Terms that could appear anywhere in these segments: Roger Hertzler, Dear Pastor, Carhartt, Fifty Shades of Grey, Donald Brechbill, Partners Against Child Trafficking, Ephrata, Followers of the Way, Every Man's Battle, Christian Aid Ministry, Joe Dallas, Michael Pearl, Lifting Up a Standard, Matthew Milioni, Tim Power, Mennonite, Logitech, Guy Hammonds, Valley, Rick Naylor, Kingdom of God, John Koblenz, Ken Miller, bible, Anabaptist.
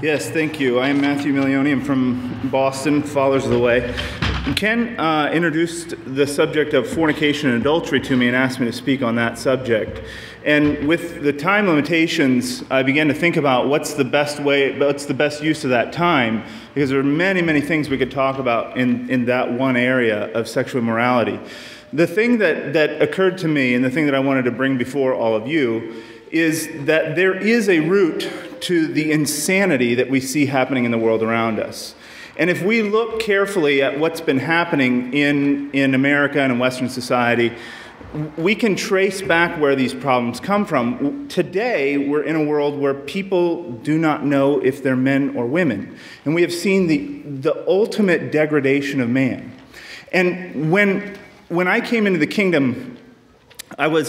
Yes, thank you. I am Matthew Milioni. I'm from Boston, Followers of the Way. Ken introduced the subject of fornication and adultery to me and asked me to speak on that subject. And with the time limitations, I began to think about what's the best use of that time, because there are many, many things we could talk about in that one area of sexual morality. The thing that occurred to me, and the thing that I wanted to bring before all of you, is that there is a root to the insanity that we see happening in the world around us. And if we look carefully at what's been happening in America and in Western society, we can trace back where these problems come from. Today, we're in a world where people do not know if they're men or women. And we have seen the ultimate degradation of man. And when I came into the kingdom, I was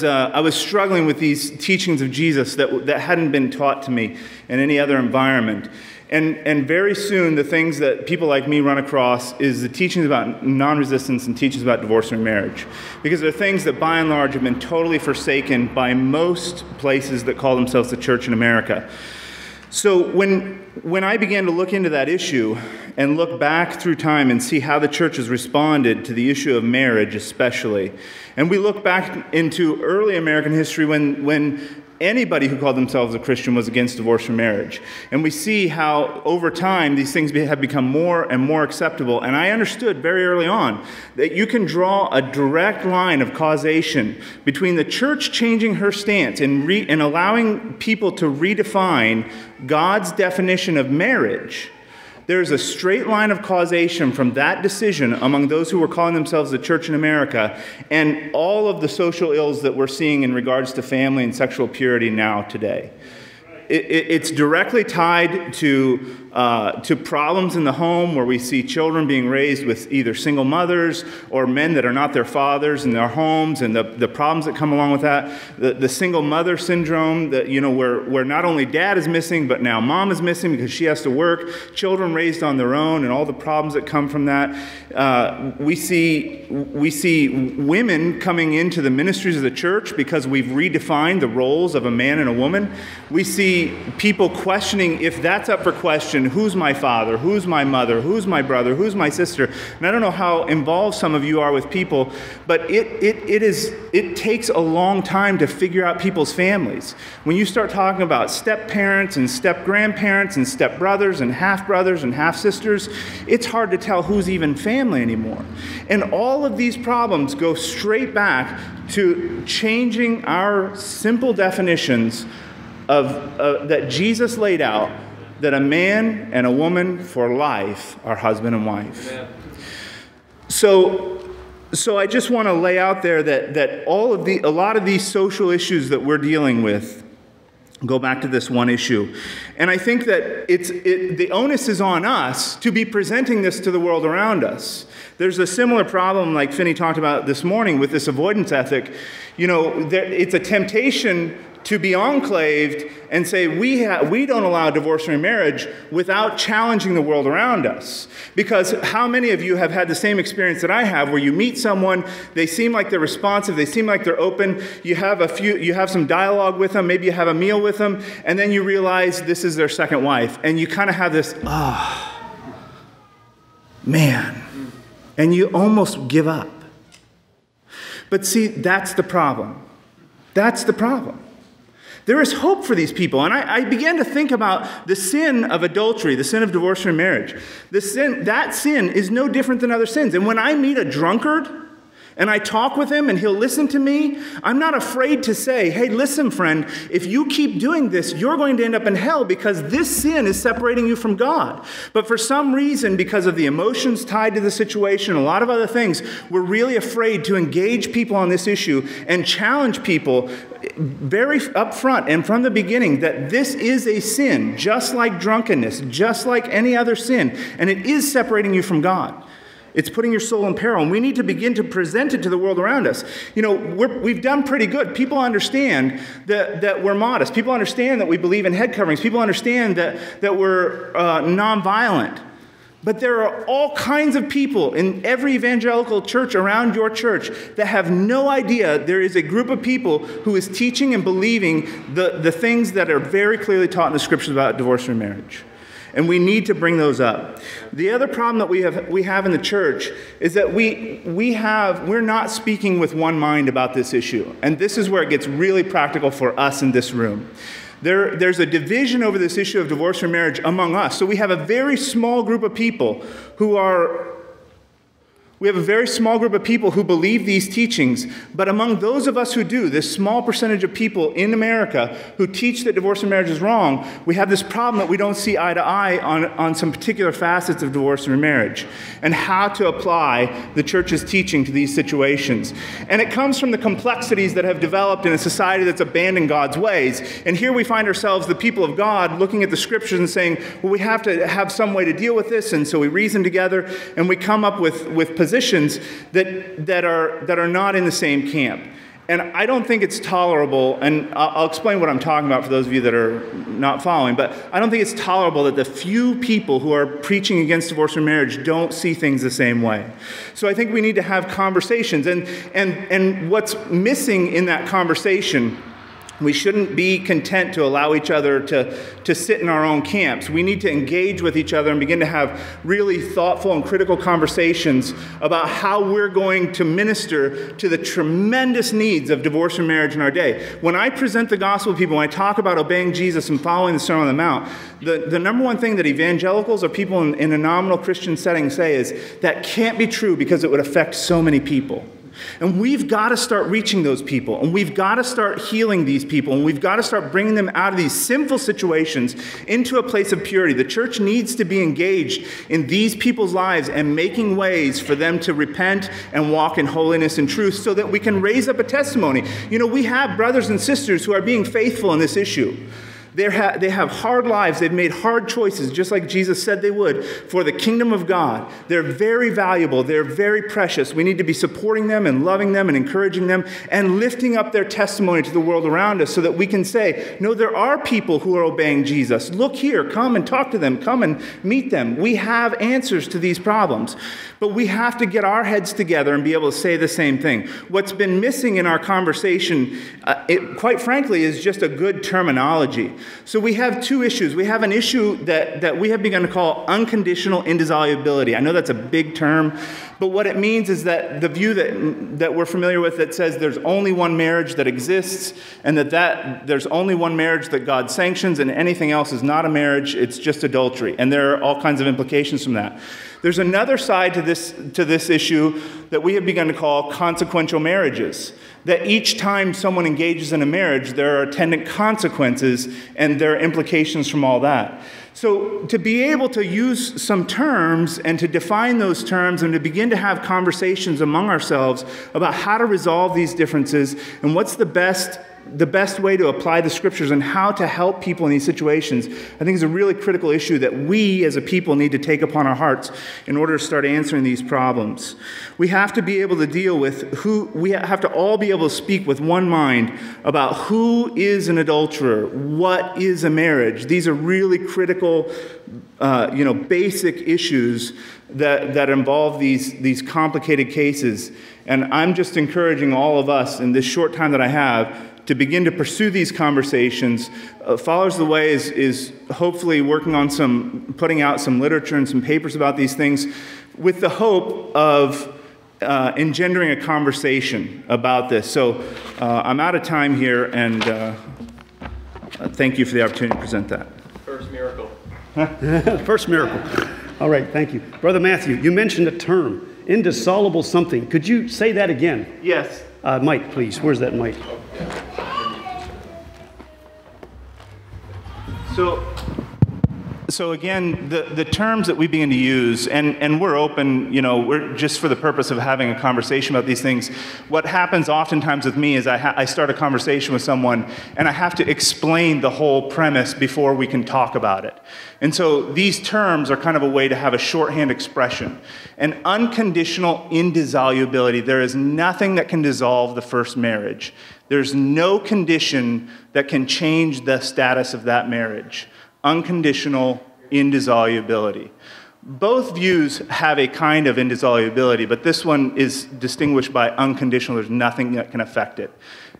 struggling with these teachings of Jesus that hadn't been taught to me in any other environment. And very soon, the things that people like me run across is the teachings about non-resistance and teachings about divorce and marriage. Because they're things that, by and large, have been totally forsaken by most places that call themselves the church in America. So when I began to look into that issue and look back through time and see how the church has responded to the issue of marriage especially, and we look back into early American history when anybody who called themselves a Christian was against divorce from marriage. And we see how, over time, these things have become more and more acceptable. And I understood very early on that you can draw a direct line of causation between the church changing her stance and allowing people to redefine God's definition of marriage. There's a straight line of causation from that decision among those who were calling themselves the church in America and all of the social ills that we're seeing in regards to family and sexual purity now today. It's directly tied to problems in the home where we see children being raised with either single mothers or men that are not their fathers in their homes, and the problems that come along with that. The single mother syndrome, that, you know, where not only dad is missing, but now mom is missing because she has to work. Children raised on their own and all the problems that come from that. We see women coming into the ministries of the church because we've redefined the roles of a man and a woman. We see people questioning if that's up for question. Who's my father? Who's my mother? Who's my brother? Who's my sister? And I don't know how involved some of you are with people, but it takes a long time to figure out people's families. When you start talking about step-parents and step-grandparents and step-brothers and half-brothers and half-sisters, it's hard to tell who's even family anymore. And all of these problems go straight back to changing our simple definitions of that Jesus laid out, that a man and a woman for life are husband and wife. Amen. So I just want to lay out there that a lot of these social issues that we're dealing with go back to this one issue. And I think that the onus is on us to be presenting this to the world around us. There's a similar problem, like Finney talked about this morning, with this avoidance ethic. You know, it's a temptation to be enclaved and say, we don't allow divorce or marriage, without challenging the world around us. Because how many of you have had the same experience that I have, where you meet someone, they seem like they're responsive, they seem like they're open, you have some dialogue with them, maybe you have a meal with them, and then you realize this is their second wife, and you kind of have this, man, and you almost give up. But see, that's the problem. That's the problem. There is hope for these people. And I began to think about the sin of adultery, the sin of divorce from marriage. That sin is no different than other sins. And when I meet a drunkard and I talk with him and he'll listen to me, I'm not afraid to say, hey, listen, friend, if you keep doing this, you're going to end up in hell because this sin is separating you from God. But for some reason, because of the emotions tied to the situation, a lot of other things, we're really afraid to engage people on this issue and challenge people very upfront and from the beginning that this is a sin, just like drunkenness, just like any other sin, and it is separating you from God. It's putting your soul in peril, and we need to begin to present it to the world around us. You know, we've done pretty good. People understand that we're modest. People understand that we believe in head coverings. People understand that we're nonviolent. But there are all kinds of people in every evangelical church around your church that have no idea there is a group of people who is teaching and believing the things that are very clearly taught in the scriptures about divorce and marriage. and we need to bring those up. The other problem that we have in the church is that we're not speaking with one mind about this issue, and this is where it gets really practical for us in this room. There's a division over this issue of divorce or marriage among us. So we have a very small group of people who are, we have a very small group of people who believe these teachings, but among those of us who do, this small percentage of people in America who teach that divorce and marriage is wrong, we have this problem that we don't see eye to eye on some particular facets of divorce and marriage and how to apply the church's teaching to these situations. And it comes from the complexities that have developed in a society that's abandoned God's ways. And here we find ourselves, the people of God, looking at the scriptures and saying, well, we have to have some way to deal with this, and so we reason together and we come up with positions that are not in the same camp. And I don't think it's tolerable, and I'll explain what I'm talking about for those of you that are not following, but I don't think it's tolerable that the few people who are preaching against divorce or marriage don't see things the same way. So I think we need to have conversations, and what's missing in that conversation, we shouldn't be content to allow each other to sit in our own camps. We need to engage with each other and begin to have really thoughtful and critical conversations about how we're going to minister to the tremendous needs of divorce and marriage in our day. When I present the gospel to people, when I talk about obeying Jesus and following the Sermon on the Mount, the number one thing that evangelicals or people in a nominal Christian setting say is, that can't be true because it would affect so many people. And we've got to start reaching those people, and we've got to start healing these people, and we've got to start bringing them out of these sinful situations into a place of purity. The church needs to be engaged in these people's lives and making ways for them to repent and walk in holiness and truth so that we can raise up a testimony. You know, we have brothers and sisters who are being faithful in this issue. They have hard lives. They've made hard choices, just like Jesus said they would, for the kingdom of God. They're very valuable. They're very precious. We need to be supporting them and loving them and encouraging them and lifting up their testimony to the world around us so that we can say, no, there are people who are obeying Jesus. Look here. Come and talk to them. Come and meet them. We have answers to these problems. But we have to get our heads together and be able to say the same thing. What's been missing in our conversation, quite frankly, is just a good terminology. So we have two issues. We have an issue that we have begun to call unconditional indissolubility. I know that's a big term, but what it means is that the view that we're familiar with that says there's only one marriage that exists, and that there's only one marriage that God sanctions, and anything else is not a marriage, it's just adultery. And there are all kinds of implications from that. There's another side to this issue that we have begun to call consequential marriages, that each time someone engages in a marriage, there are attendant consequences and there are implications from all that. So to be able to use some terms and to define those terms and to begin to have conversations among ourselves about how to resolve these differences and what's the best way to apply the scriptures and how to help people in these situations, I think is a really critical issue that we as a people need to take upon our hearts in order to start answering these problems. We have to be able to deal with we have to all be able to speak with one mind about who is an adulterer, what is a marriage. These are really critical, basic issues that involve these complicated cases. And I'm just encouraging all of us in this short time that I have to begin to pursue these conversations. Followers of the Way is hopefully working on putting out some literature and some papers about these things with the hope of engendering a conversation about this. So I'm out of time here, and thank you for the opportunity to present that. First miracle. Huh? First miracle. All right, thank you. Brother Matthew, you mentioned a term, indissoluble something. Could you say that again? Yes. Mike, please. Where's that mic? So again, the terms that we begin to use, and we're open, we're just for the purpose of having a conversation about these things. What happens oftentimes with me is I start a conversation with someone, and I have to explain the whole premise before we can talk about it. And so these terms are kind of a way to have a shorthand expression. An unconditional indissolubility. There is nothing that can dissolve the first marriage. There's no condition that can change the status of that marriage. Unconditional indissolubility. Both views have a kind of indissolubility, but this one is distinguished by unconditional. There's nothing that can affect it.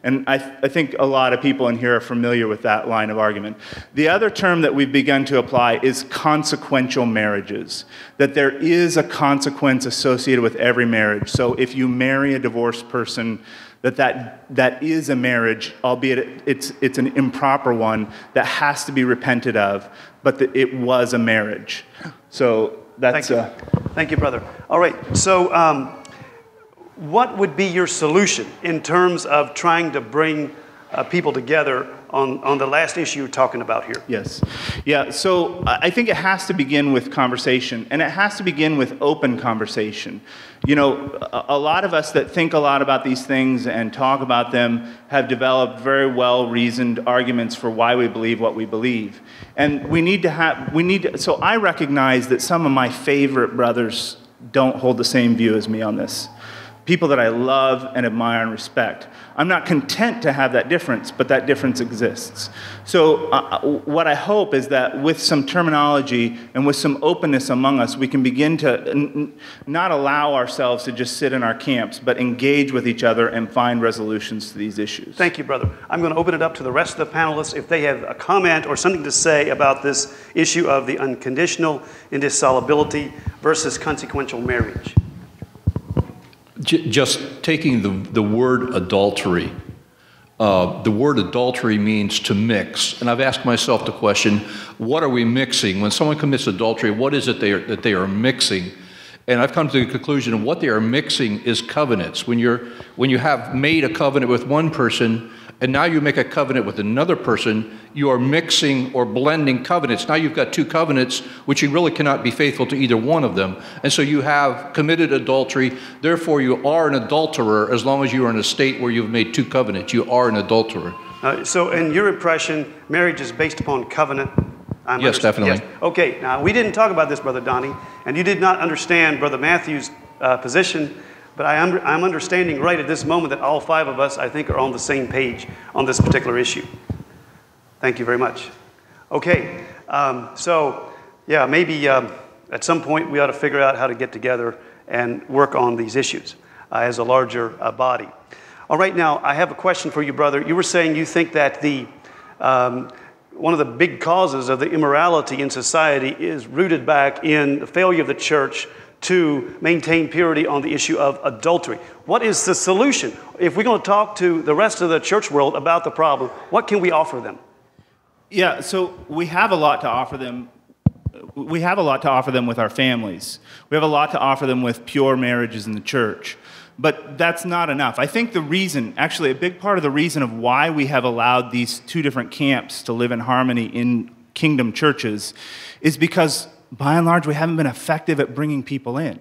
And I think a lot of people in here are familiar with that line of argument. The other term that we've begun to apply is consequential marriages, that there is a consequence associated with every marriage. So if you marry a divorced person, that is a marriage, albeit it's an improper one that has to be repented of, but that it was a marriage. So that's... Thank you, brother. All right, so what would be your solution in terms of trying to bring people together on the last issue you're talking about here? Yes. Yeah, so I think it has to begin with conversation, and it has to begin with open conversation. You know, a lot of us that think a lot about these things and talk about them have developed very well-reasoned arguments for why we believe what we believe. And we need to have, so I recognize that some of my favorite brothers don't hold the same view as me on this. People that I love and admire and respect. I'm not content to have that difference, but that difference exists. So what I hope is that with some terminology and with some openness among us, we can begin to not allow ourselves to just sit in our camps, but engage with each other and find resolutions to these issues. Thank you, brother. I'm going to open it up to the rest of the panelists if they have a comment or something to say about this issue of the unconditional indissolubility versus consequential marriage. Just taking the word adultery. The word adultery means to mix. And I've asked myself the question, what are we mixing? When someone commits adultery, what is it that they are mixing? And I've come to the conclusion of what they are mixing is covenants. When you have made a covenant with one person, and now you make a covenant with another person, you are mixing or blending covenants. Now you've got two covenants, which you really cannot be faithful to either one of them. And so you have committed adultery, therefore you are an adulterer as long as you are in a state where you've made two covenants. You are an adulterer. So in your impression, marriage is based upon covenant? Yes, definitely. Yes. Okay, now we didn't talk about this, Brother Donnie, and you did not understand Brother Matthew's position. But I'm understanding right at this moment that all five of us, I think, are on the same page on this particular issue. Thank you very much. Okay, so yeah, maybe at some point we ought to figure out how to get together and work on these issues as a larger body. All right, now I have a question for you, brother. You were saying you think that the one of the big causes of the immorality in society is rooted back in the failure of the church to maintain purity on the issue of adultery. What is the solution? If we're going to talk to the rest of the church world about the problem, what can we offer them? Yeah, so we have a lot to offer them. We have a lot to offer them with our families. We have a lot to offer them with pure marriages in the church. But that's not enough. I think the reason, actually a big part of the reason of why we have allowed these two different camps to live in harmony in kingdom churches is because by and large, we haven't been effective at bringing people in.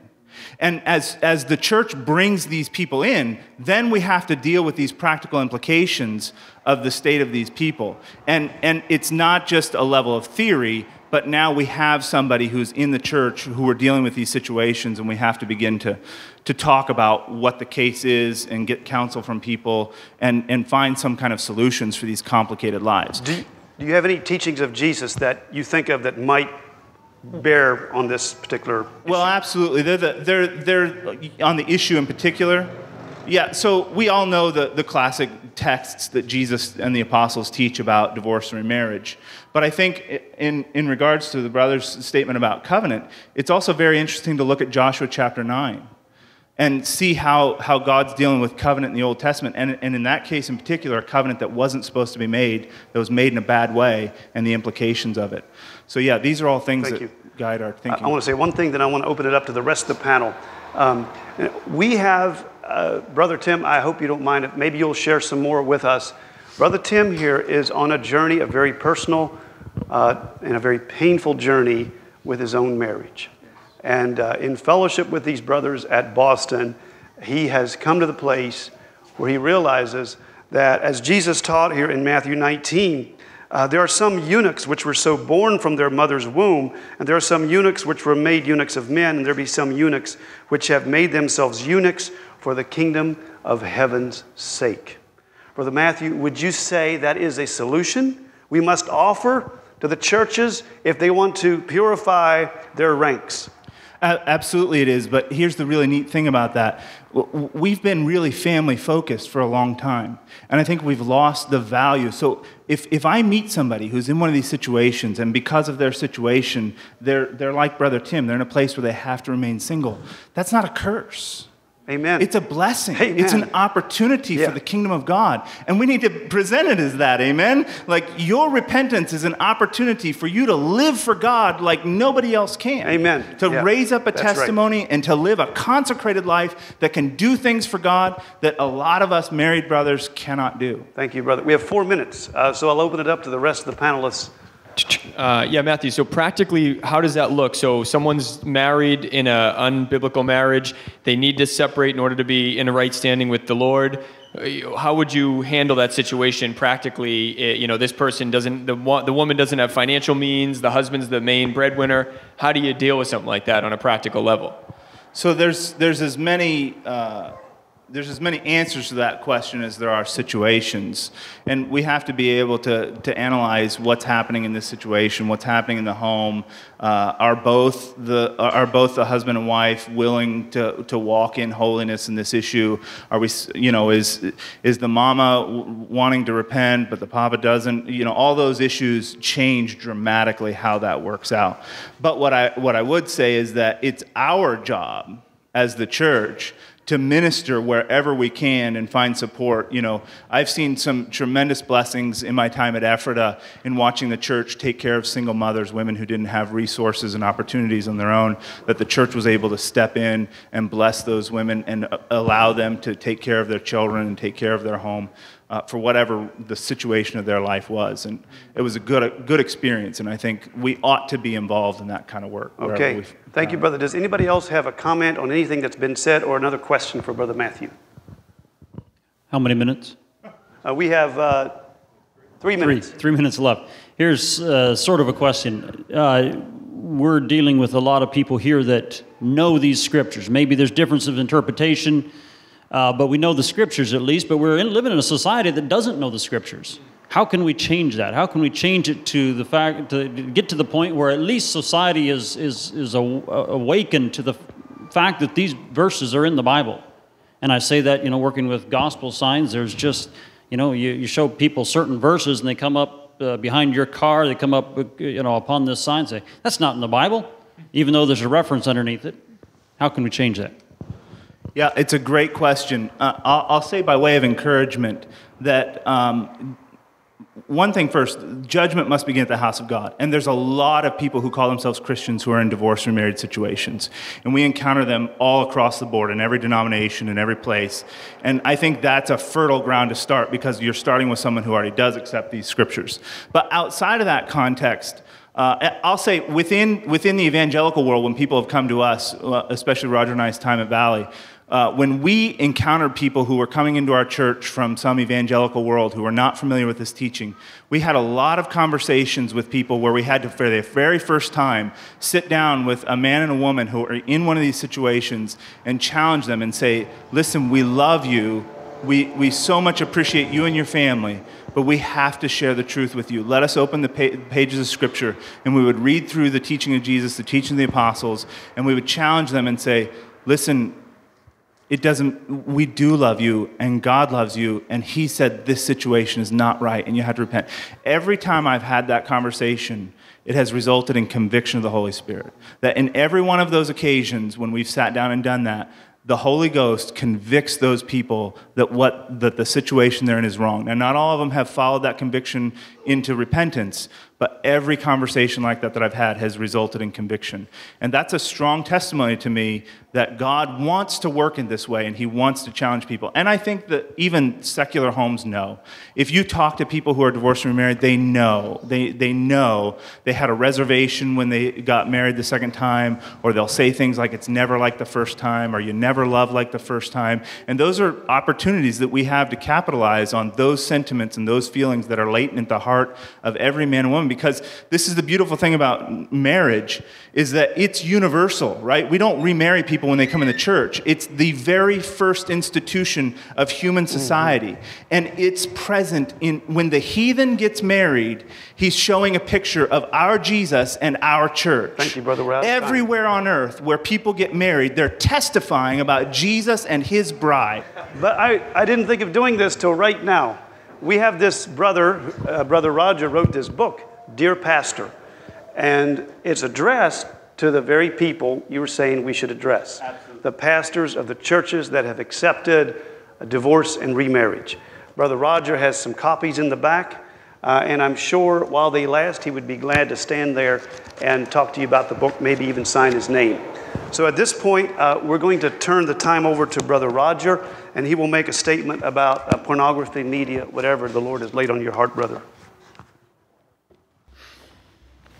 And as the church brings these people in, then we have to deal with these practical implications of the state of these people. And it's not just a level of theory, but now we have somebody who's in the church who we're dealing with these situations, and we have to begin to talk about what the case is and get counsel from people and find some kind of solutions for these complicated lives. Do you have any teachings of Jesus that you think of that might bear on this particular issue? Well, absolutely. They're on the issue in particular. Yeah, so we all know the classic texts that Jesus and the apostles teach about divorce and remarriage. But I think in regards to the brother's statement about covenant, it's also very interesting to look at Joshua chapter 9 and see how God's dealing with covenant in the Old Testament, and in that case in particular, a covenant that wasn't supposed to be made, that was made in a bad way, and the implications of it. So yeah, these are all things that guide our thinking. I want to say one thing, then I want to open it up to the rest of the panel. We have, Brother Tim, I hope you don't mind if maybe you'll share some more with us. Brother Tim here is on a journey, a very personal and a very painful journey with his own marriage. And in fellowship with these brothers at Boston, he has come to the place where he realizes that as Jesus taught here in Matthew 19, there are some eunuchs which were so born from their mother's womb, and there are some eunuchs which were made eunuchs of men, and there be some eunuchs which have made themselves eunuchs for the kingdom of heaven's sake. Brother Matthew, would you say that is a solution we must offer to the churches if they want to purify their ranks. Absolutely it is, but here's the really neat thing about that. We've been really family-focused for a long time, and I think we've lost the value. So if I meet somebody who's in one of these situations, and because of their situation, they're like Brother Tim, they're in a place where they have to remain single, that's not a curse. Amen. It's a blessing. Amen. It's an opportunity for the kingdom of God. And we need to present it as that, amen? Like, your repentance is an opportunity for you to live for God like nobody else can. Amen. To raise up a testimony and to live a consecrated life that can do things for God that a lot of us married brothers cannot do. Thank you, brother. We have 4 minutes, so I'll open it up to the rest of the panelists. Yeah, Matthew, so practically, how does that look? So someone's married in an unbiblical marriage. They need to separate in order to be in a right standing with the Lord. How would you handle that situation practically? You know, this person doesn't, the woman doesn't have financial means. The husband's the main breadwinner. How do you deal with something like that on a practical level? So there's as many answers to that question as there are situations. And we have to be able to analyze what's happening in this situation, what's happening in the home. Are both the husband and wife willing to walk in holiness in this issue? Are we, you know, is the mama wanting to repent, but the papa doesn't? You know, all those issues change dramatically how that works out. But what I would say is that it's our job as the church to minister wherever we can and find support. You know, I've seen some tremendous blessings in my time at Ephrata in watching the church take care of single mothers, women who didn't have resources and opportunities on their own, that the church was able to step in and bless those women and allow them to take care of their children and take care of their home for whatever the situation of their life was. And it was a good experience, and I think we ought to be involved in that kind of work. Okay. Thank you, brother. Does anybody else have a comment on anything that's been said or another question for Brother Matthew? How many minutes? We have 3 minutes. Three minutes left. Here's sort of a question. We're dealing with a lot of people here that know these scriptures. Maybe there's differences of interpretation, but we know the scriptures at least, but we're living in a society that doesn't know the scriptures. How can we change that? How can we change it to the fact to get to the point where at least society is awakened to the fact that these verses are in the Bible? And I say that, you know, working with gospel signs, there's just, you know, you show people certain verses and they come up behind your car, they come up, you know, upon this sign and say, that's not in the Bible, even though there's a reference underneath it. How can we change that? Yeah, it's a great question. I'll say by way of encouragement that one thing first, judgment must begin at the house of God. And there's a lot of people who call themselves Christians who are in divorce or married situations. And we encounter them all across the board in every denomination, in every place. And I think that's a fertile ground to start because you're starting with someone who already does accept these scriptures. But outside of that context, I'll say within the evangelical world, when people have come to us, especially Roger and I's time at Valley, when we encountered people who were coming into our church from some evangelical world who were not familiar with this teaching, we had a lot of conversations with people where we had to, for the very first time, sit down with a man and a woman who are in one of these situations and challenge them and say, listen, we love you. We so much appreciate you and your family, but we have to share the truth with you. Let us open the pages of Scripture, and we would read through the teaching of Jesus, the teaching of the apostles, and we would challenge them and say, listen, we do love you, and God loves you, and he said this situation is not right, and you have to repent. Every time I've had that conversation, it has resulted in conviction of the Holy Spirit. That in every one of those occasions when we've sat down and done that, the Holy Ghost convicts those people that the situation they're in is wrong. Now, not all of them have followed that conviction into repentance, but every conversation like that I've had has resulted in conviction. And that's a strong testimony to me that God wants to work in this way, and he wants to challenge people. And I think that even secular homes know. If you talk to people who are divorced and remarried, they know. They know they had a reservation when they got married the second time, or they'll say things like, it's never like the first time, or you never love like the first time. And those are opportunities that we have to capitalize on those sentiments and those feelings that are latent at the heart of every man and woman. home, because this is the beautiful thing about marriage, is that it's universal, right? We don't remarry people when they come in the church. It's the very first institution of human society. And it's present in, when the heathen gets married, he's showing a picture of our Jesus and our church. Thank you, Brother Ralph. Everywhere on earth where people get married, they're testifying about Jesus and his bride. But I didn't think of doing this till right now. We have this brother, Brother Roger wrote this book, Dear Pastor, and it's addressed to the very people you were saying we should address. Absolutely. The pastors of the churches that have accepted divorce and remarriage. Brother Roger has some copies in the back, and I'm sure while they last, he would be glad to stand there and talk to you about the book, maybe even sign his name. So at this point, we're going to turn the time over to Brother Roger, and he will make a statement about pornography, media, whatever the Lord has laid on your heart, brother.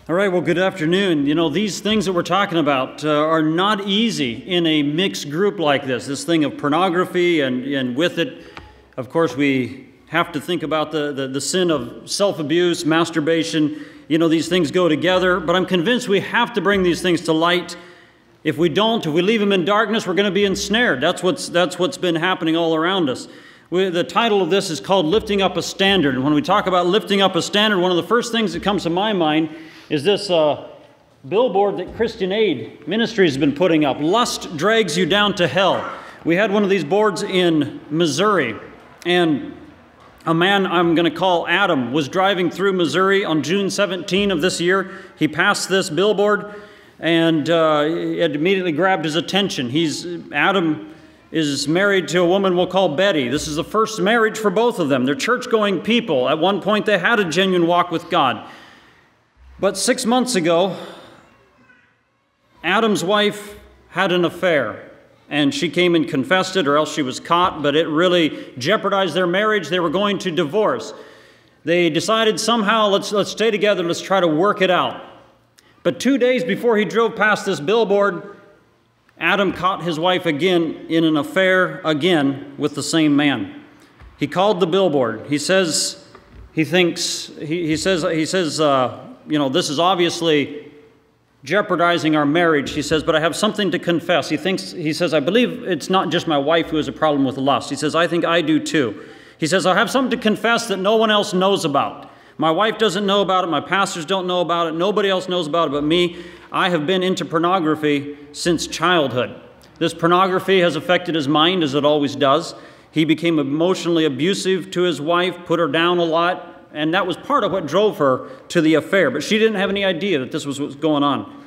All right, well, good afternoon. You know, these things that we're talking about are not easy in a mixed group like this, this thing of pornography, and with it, of course, we have to think about the sin of self-abuse, masturbation. You know, these things go together, but I'm convinced we have to bring these things to light. If we don't, if we leave them in darkness, we're going to be ensnared. That's what's been happening all around us. The title of this is called Lifting Up a Standard. And when we talk about lifting up a standard, one of the first things that comes to my mind is this billboard that Christian Aid Ministry has been putting up. Lust drags you down to hell. We had one of these boards in Missouri, and a man I'm going to call Adam was driving through Missouri on June 17 of this year. He passed this billboard, and it immediately grabbed his attention. Adam is married to a woman we'll call Betty. This is the first marriage for both of them. They're church-going people. At one point, they had a genuine walk with God. But 6 months ago, Adam's wife had an affair, and she came and confessed it, or else she was caught, but it really jeopardized their marriage. They were going to divorce. They decided somehow, let's stay together, let's try to work it out. But 2 days before he drove past this billboard, Adam caught his wife again in an affair, again with the same man. He called the billboard. He says, you know, this is obviously jeopardizing our marriage. He says, but I have something to confess. He says, I believe it's not just my wife who has a problem with lust. He says, I think I do too. He says, I have something to confess that no one else knows about. My wife doesn't know about it. My pastors don't know about it. Nobody else knows about it but me. I have been into pornography since childhood. This pornography has affected his mind, as it always does. He became emotionally abusive to his wife, put her down a lot, and that was part of what drove her to the affair. But she didn't have any idea that this was what was going on.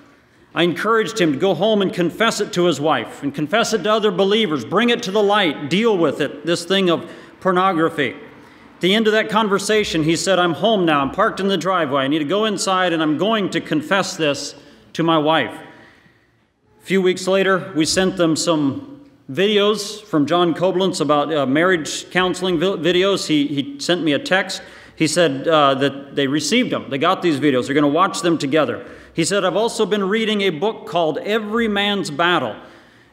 I encouraged him to go home and confess it to his wife and confess it to other believers. Bring it to the light. Deal with it, this thing of pornography. At the end of that conversation, he said, I'm home now. I'm parked in the driveway. I need to go inside, and I'm going to confess this to my wife. A few weeks later, we sent them some videos from John Koblenz about marriage counseling videos. He sent me a text. He said that they received them. They got these videos. They're going to watch them together. He said, I've also been reading a book called Every Man's Battle.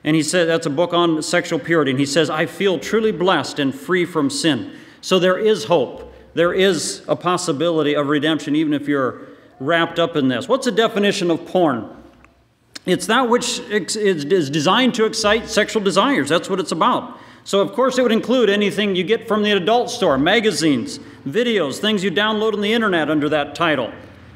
And he said, that's a book on sexual purity. And he says, I feel truly blessed and free from sin. So there is hope. There is a possibility of redemption, even if you're wrapped up in this. What's the definition of porn? It's that which is designed to excite sexual desires. That's what it's about. So, of course, it would include anything you get from the adult store, magazines, videos, things you download on the internet under that title.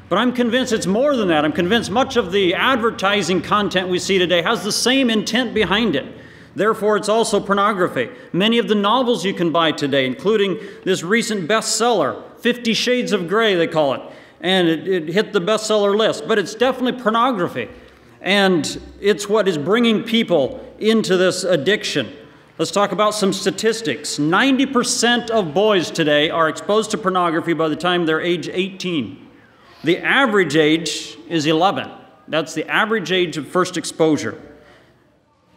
But I'm convinced it's more than that. I'm convinced much of the advertising content we see today has the same intent behind it. Therefore, it's also pornography. Many of the novels you can buy today, including this recent bestseller, 50 Shades of Grey, they call it, and it hit the bestseller list, but it's definitely pornography, and it's what is bringing people into this addiction. Let's talk about some statistics. 90% of boys today are exposed to pornography by the time they're age 18. The average age is 11. That's the average age of first exposure.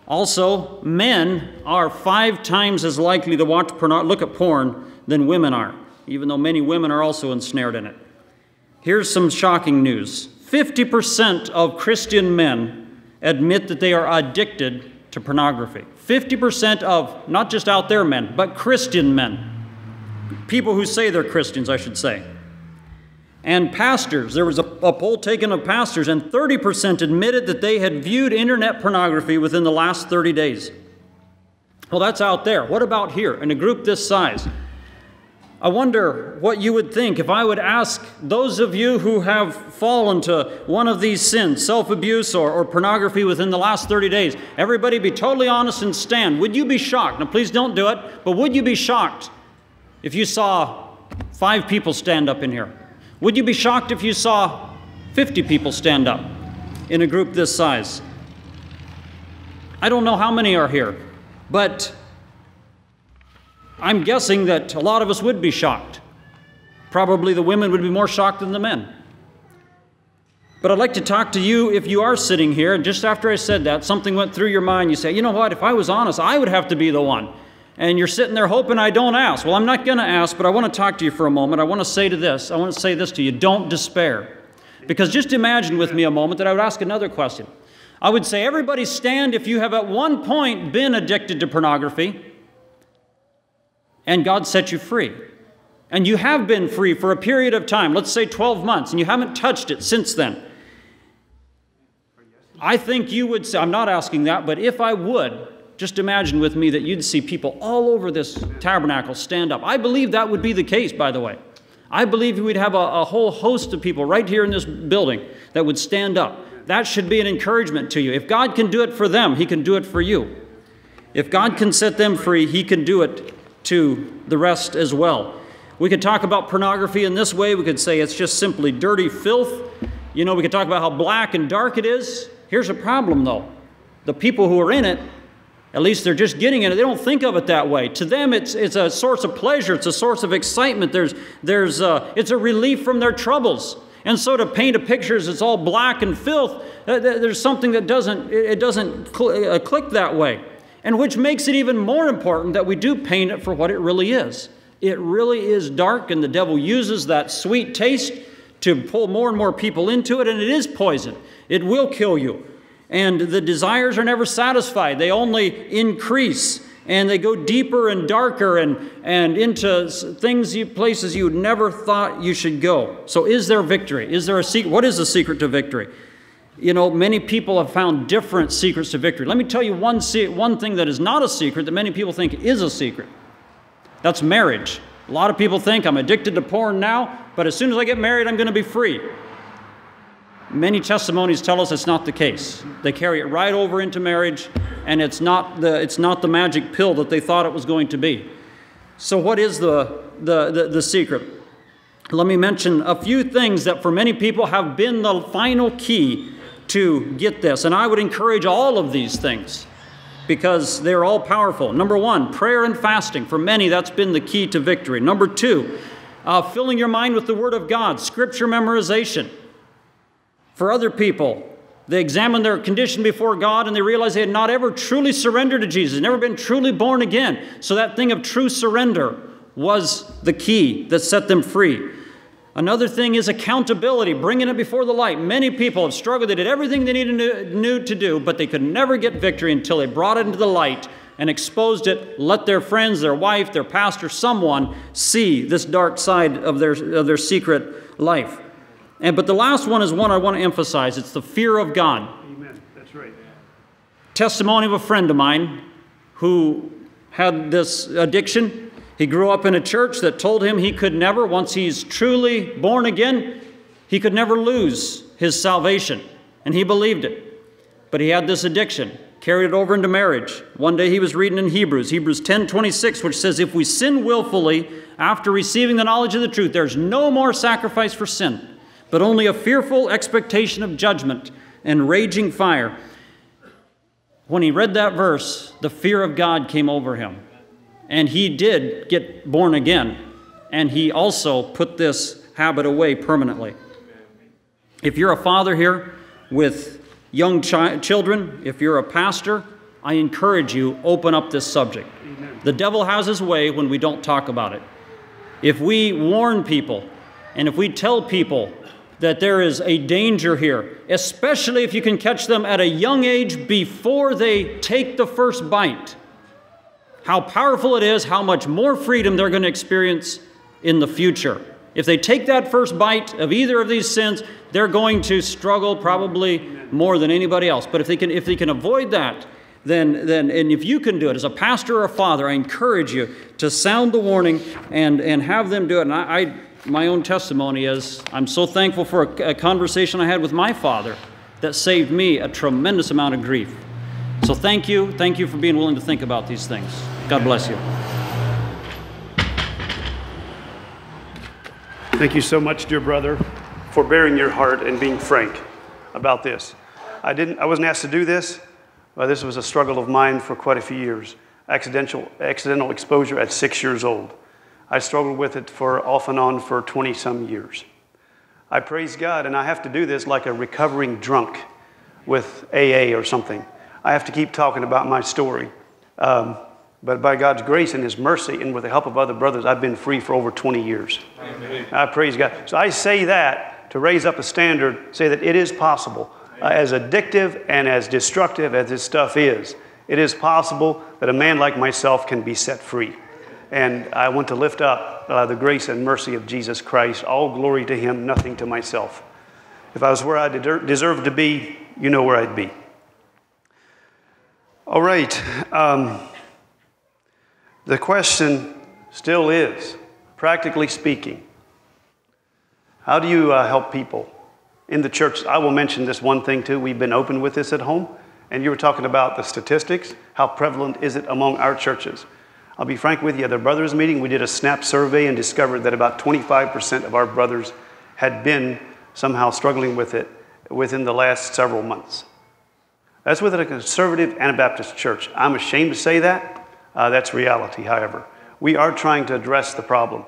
Also, men are 5 times as likely to watch look at porn than women are, even though many women are also ensnared in it. Here's some shocking news. 50% of Christian men admit that they are addicted to pornography. 50% of, not just out there men, but Christian men. People who say they're Christians, I should say. and pastors. There was a poll taken of pastors, and 30% admitted that they had viewed internet pornography within the last 30 days. Well, that's out there. What about here in a group this size? I wonder what you would think if I would ask those of you who have fallen to one of these sins, self-abuse or pornography within the last 30 days. Everybody be totally honest and stand. Would you be shocked? Now, please don't do it, but would you be shocked if you saw 5 people stand up in here? Would you be shocked if you saw 50 people stand up in a group this size? I don't know how many are here, but I'm guessing that a lot of us would be shocked. Probably the women would be more shocked than the men. But I'd like to talk to you if you are sitting here, and just after I said that, something went through your mind. You say, you know what, if I was honest, I would have to be the one. And you're sitting there hoping I don't ask. Well, I'm not going to ask, but I want to talk to you for a moment. I want to say this to you. Don't despair. Because just imagine with me a moment that I would ask another question. I would say, everybody stand if you have at one point been addicted to pornography, and God set you free. And you have been free for a period of time, let's say 12 months, and you haven't touched it since then. I think you would say, I'm not asking that, but if I would, just imagine with me that you'd see people all over this tabernacle stand up. I believe that would be the case, by the way. I believe we'd have a whole host of people right here in this building that would stand up. That should be an encouragement to you. If God can do it for them, He can do it for you. If God can set them free, He can do it to the rest as well. We could talk about pornography in this way. We could say it's just simply dirty filth. You know, we could talk about how black and dark it is. Here's a problem, though. The people who are in it, at least they're just getting in it, they don't think of it that way. To them, it's a source of pleasure. It's a source of excitement. It's a relief from their troubles. And so to paint a picture as it's all black and filth, there's something that doesn't click that way. And which makes it even more important that we do paint it for what it really is. It really is dark, and the devil uses that sweet taste to pull more and more people into it, and it is poison. It will kill you. And the desires are never satisfied. They only increase, and they go deeper and darker and into things, places you never thought you should go. So is there victory? Is there a secret? What is the secret to victory? You know, many people have found different secrets to victory. Let me tell you one thing that is not a secret that many people think is a secret. That's marriage. A lot of people think, I'm addicted to porn now, but as soon as I get married, I'm going to be free. Many testimonies tell us it's not the case. They carry it right over into marriage, and it's not the magic pill that they thought it was going to be. So what is the secret? Let me mention a few things that for many people have been the final key to get this. And I would encourage all of these things because they're all powerful. Number one, prayer and fasting. For many, that's been the key to victory. Number two, filling your mind with the Word of God, scripture memorization. For other people, they examine their condition before God and they realize they had not ever truly surrendered to Jesus, never been truly born again. So that thing of true surrender was the key that set them free. Another thing is accountability, bringing it before the light. Many people have struggled. They did everything they knew to do, but they could never get victory until they brought it into the light and exposed it, let their friends, their wife, their pastor, someone see this dark side of their secret life. But the last one is one I want to emphasize. It's the fear of God. Amen. That's right. Testimony of a friend of mine who had this addiction. He grew up in a church that told him he could never, once he's truly born again, he could never lose his salvation. And he believed it. But he had this addiction, carried it over into marriage. One day he was reading in Hebrews 10:26, which says, if we sin willfully after receiving the knowledge of the truth, there's no more sacrifice for sin, but only a fearful expectation of judgment and raging fire. When he read that verse, the fear of God came over him. And he did get born again, and he also put this habit away permanently. If you're a father here with young children, if you're a pastor, I encourage you, open up this subject. Amen. The devil has his way when we don't talk about it. If we warn people, and if we tell people that there is a danger here, especially if you can catch them at a young age before they take the first bite, how powerful it is, how much more freedom they're going to experience in the future If they take that first bite of either of these sins, they're going to struggle probably more than anybody else. But if they can avoid that, then and if you can do it as a pastor or a father, I encourage you to sound the warning and have them do it. And my own testimony is I'm so thankful for a conversation I had with my father that saved me a tremendous amount of grief. So thank you. Thank you for being willing to think about these things. God bless you. Thank you so much, dear brother, for bearing your heart and being frank about this. I wasn't asked to do this, but this was a struggle of mine for quite a few years. Accidental exposure at 6 years old. I struggled with it for off and on for 20-some years. I praise God, and I have to do this like a recovering drunk with AA or something. I have to keep talking about my story. But by God's grace and His mercy and with the help of other brothers, I've been free for over 20 years. Amen. I praise God. So I say that to raise up a standard, say that it is possible. As addictive and as destructive as this stuff is, it is possible that a man like myself can be set free. And I want to lift up the grace and mercy of Jesus Christ. All glory to Him, nothing to myself. If I was where I deserved to be, you know where I'd be. All right. The question still is, practically speaking, how do you help people in the church? I will mention this one thing, too. We've been open with this at home. And you were talking about the statistics. How prevalent is it among our churches? I'll be frank with you, at the brothers' meeting, we did a snap survey and discovered that about 25% of our brothers had been somehow struggling with it within the last several months. That's within a conservative Anabaptist church. I'm ashamed to say that. That's reality, however. We are trying to address the problem,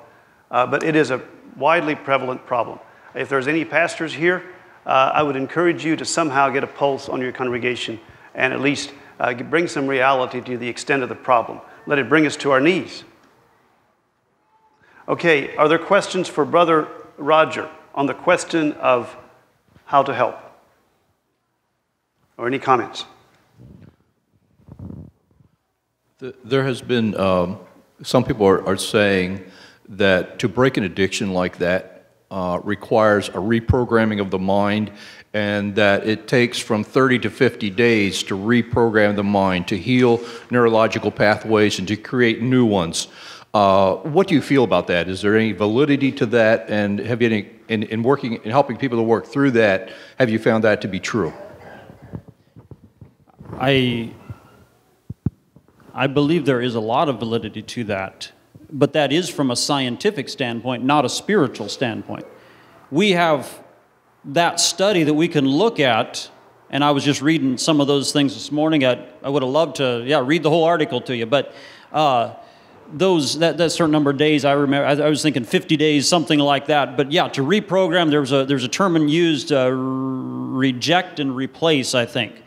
but it is a widely prevalent problem. If there's any pastors here, I would encourage you to somehow get a pulse on your congregation and at least bring some reality to the extent of the problem. Let it bring us to our knees. Okay, are there questions for Brother Roger on the question of how to help? Or any comments? There has been, some people are saying that to break an addiction like that requires a reprogramming of the mind, and that it takes from 30 to 50 days to reprogram the mind, to heal neurological pathways and to create new ones. What do you feel about that? Is there any validity to that? And have you any, in helping people to work through that, have you found that to be true? I believe there is a lot of validity to that, but that is from a scientific standpoint, not a spiritual standpoint. We have that study that we can look at, and I was just reading some of those things this morning. I would have loved to, read the whole article to you, but that certain number of days, I remember, I was thinking 50 days, something like that, but yeah, to reprogram, there's a term used, reject and replace, I think.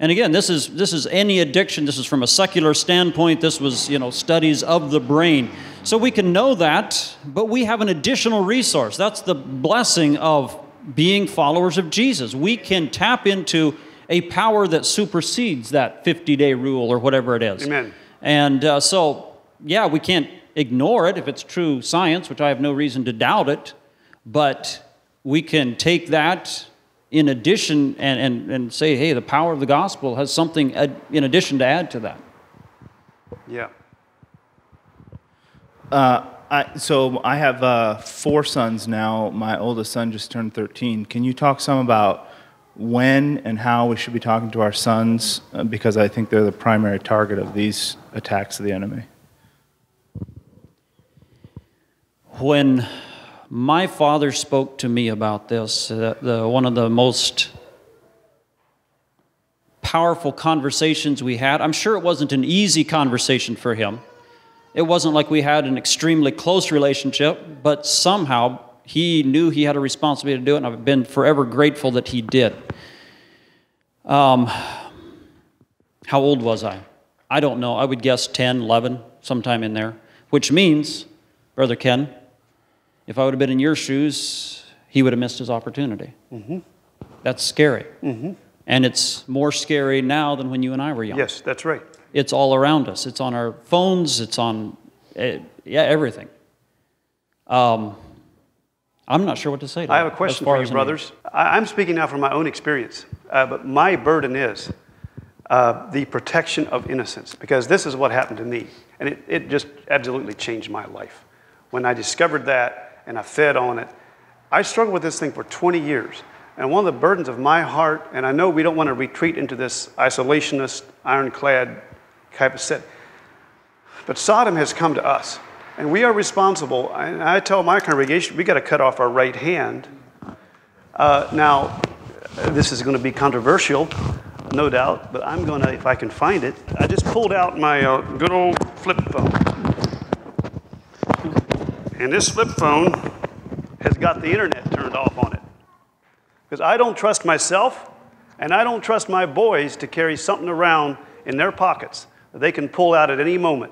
And again, this is any addiction. This is from a secular standpoint. This was, studies of the brain. So we can know that, but we have an additional resource. That's the blessing of being followers of Jesus. We can tap into a power that supersedes that 50-day rule or whatever it is. Amen. And we can't ignore it if it's true science, which I have no reason to doubt it, but we can take that in addition and say, hey, the power of the gospel has something in addition to add to that. Yeah. I have 4 sons now. My oldest son just turned 13. Can you talk some about when and how we should be talking to our sons? Because I think they're the primary target of these attacks of the enemy. When my father spoke to me about this, one of the most powerful conversations we had, I'm sure it wasn't an easy conversation for him. It wasn't like we had an extremely close relationship, but somehow he knew he had a responsibility to do it, and I've been forever grateful that he did. How old was I? I don't know. I would guess 10, 11, sometime in there, which means, Brother Ken, if I would have been in your shoes, he would have missed his opportunity. Mm-hmm. That's scary. Mm-hmm. And it's more scary now than when you and I were young. Yes, that's right. It's all around us. It's on our phones. It's on everything. I'm not sure what to say to that. I have a question for you, brothers. I'm speaking now from my own experience, but my burden is the protection of innocence, because this is what happened to me, and it just absolutely changed my life. When I discovered that and I fed on it, I struggled with this thing for 20 years. And one of the burdens of my heart, and I know we don't want to retreat into this isolationist, ironclad type of set, but Sodom has come to us, and we are responsible. And I tell my congregation, we got to cut off our right hand. Now, this is going to be controversial, no doubt, but I'm going to, if I can find it, I just pulled out my good old flip phone. And this flip phone has got the internet turned off on it. Because I don't trust myself, and I don't trust my boys to carry something around in their pockets that they can pull out at any moment,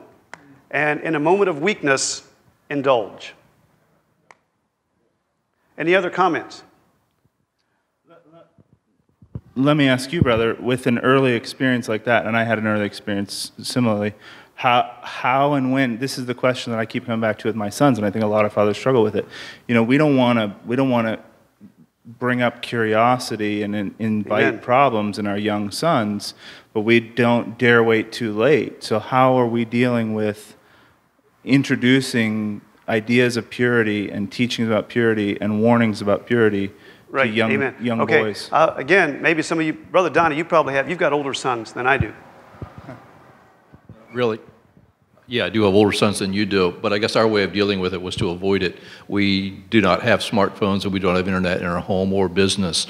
and in a moment of weakness, indulge. Any other comments? Let me ask you, brother, with an early experience like that, and I had an early experience similarly, how and when, this is the question that I keep coming back to with my sons, and I think a lot of fathers struggle with it. You know, we don't want to bring up curiosity and invite problems in our young sons, but we don't dare wait too late. So how are we dealing with introducing ideas of purity and teachings about purity and warnings about purity to young boys? Again, maybe some of you, Brother Donnie, you've got older sons than I do. Really? Yeah, I do have older sons than you do, but I guess our way of dealing with it was to avoid it. We do not have smartphones, and we don't have internet in our home or business.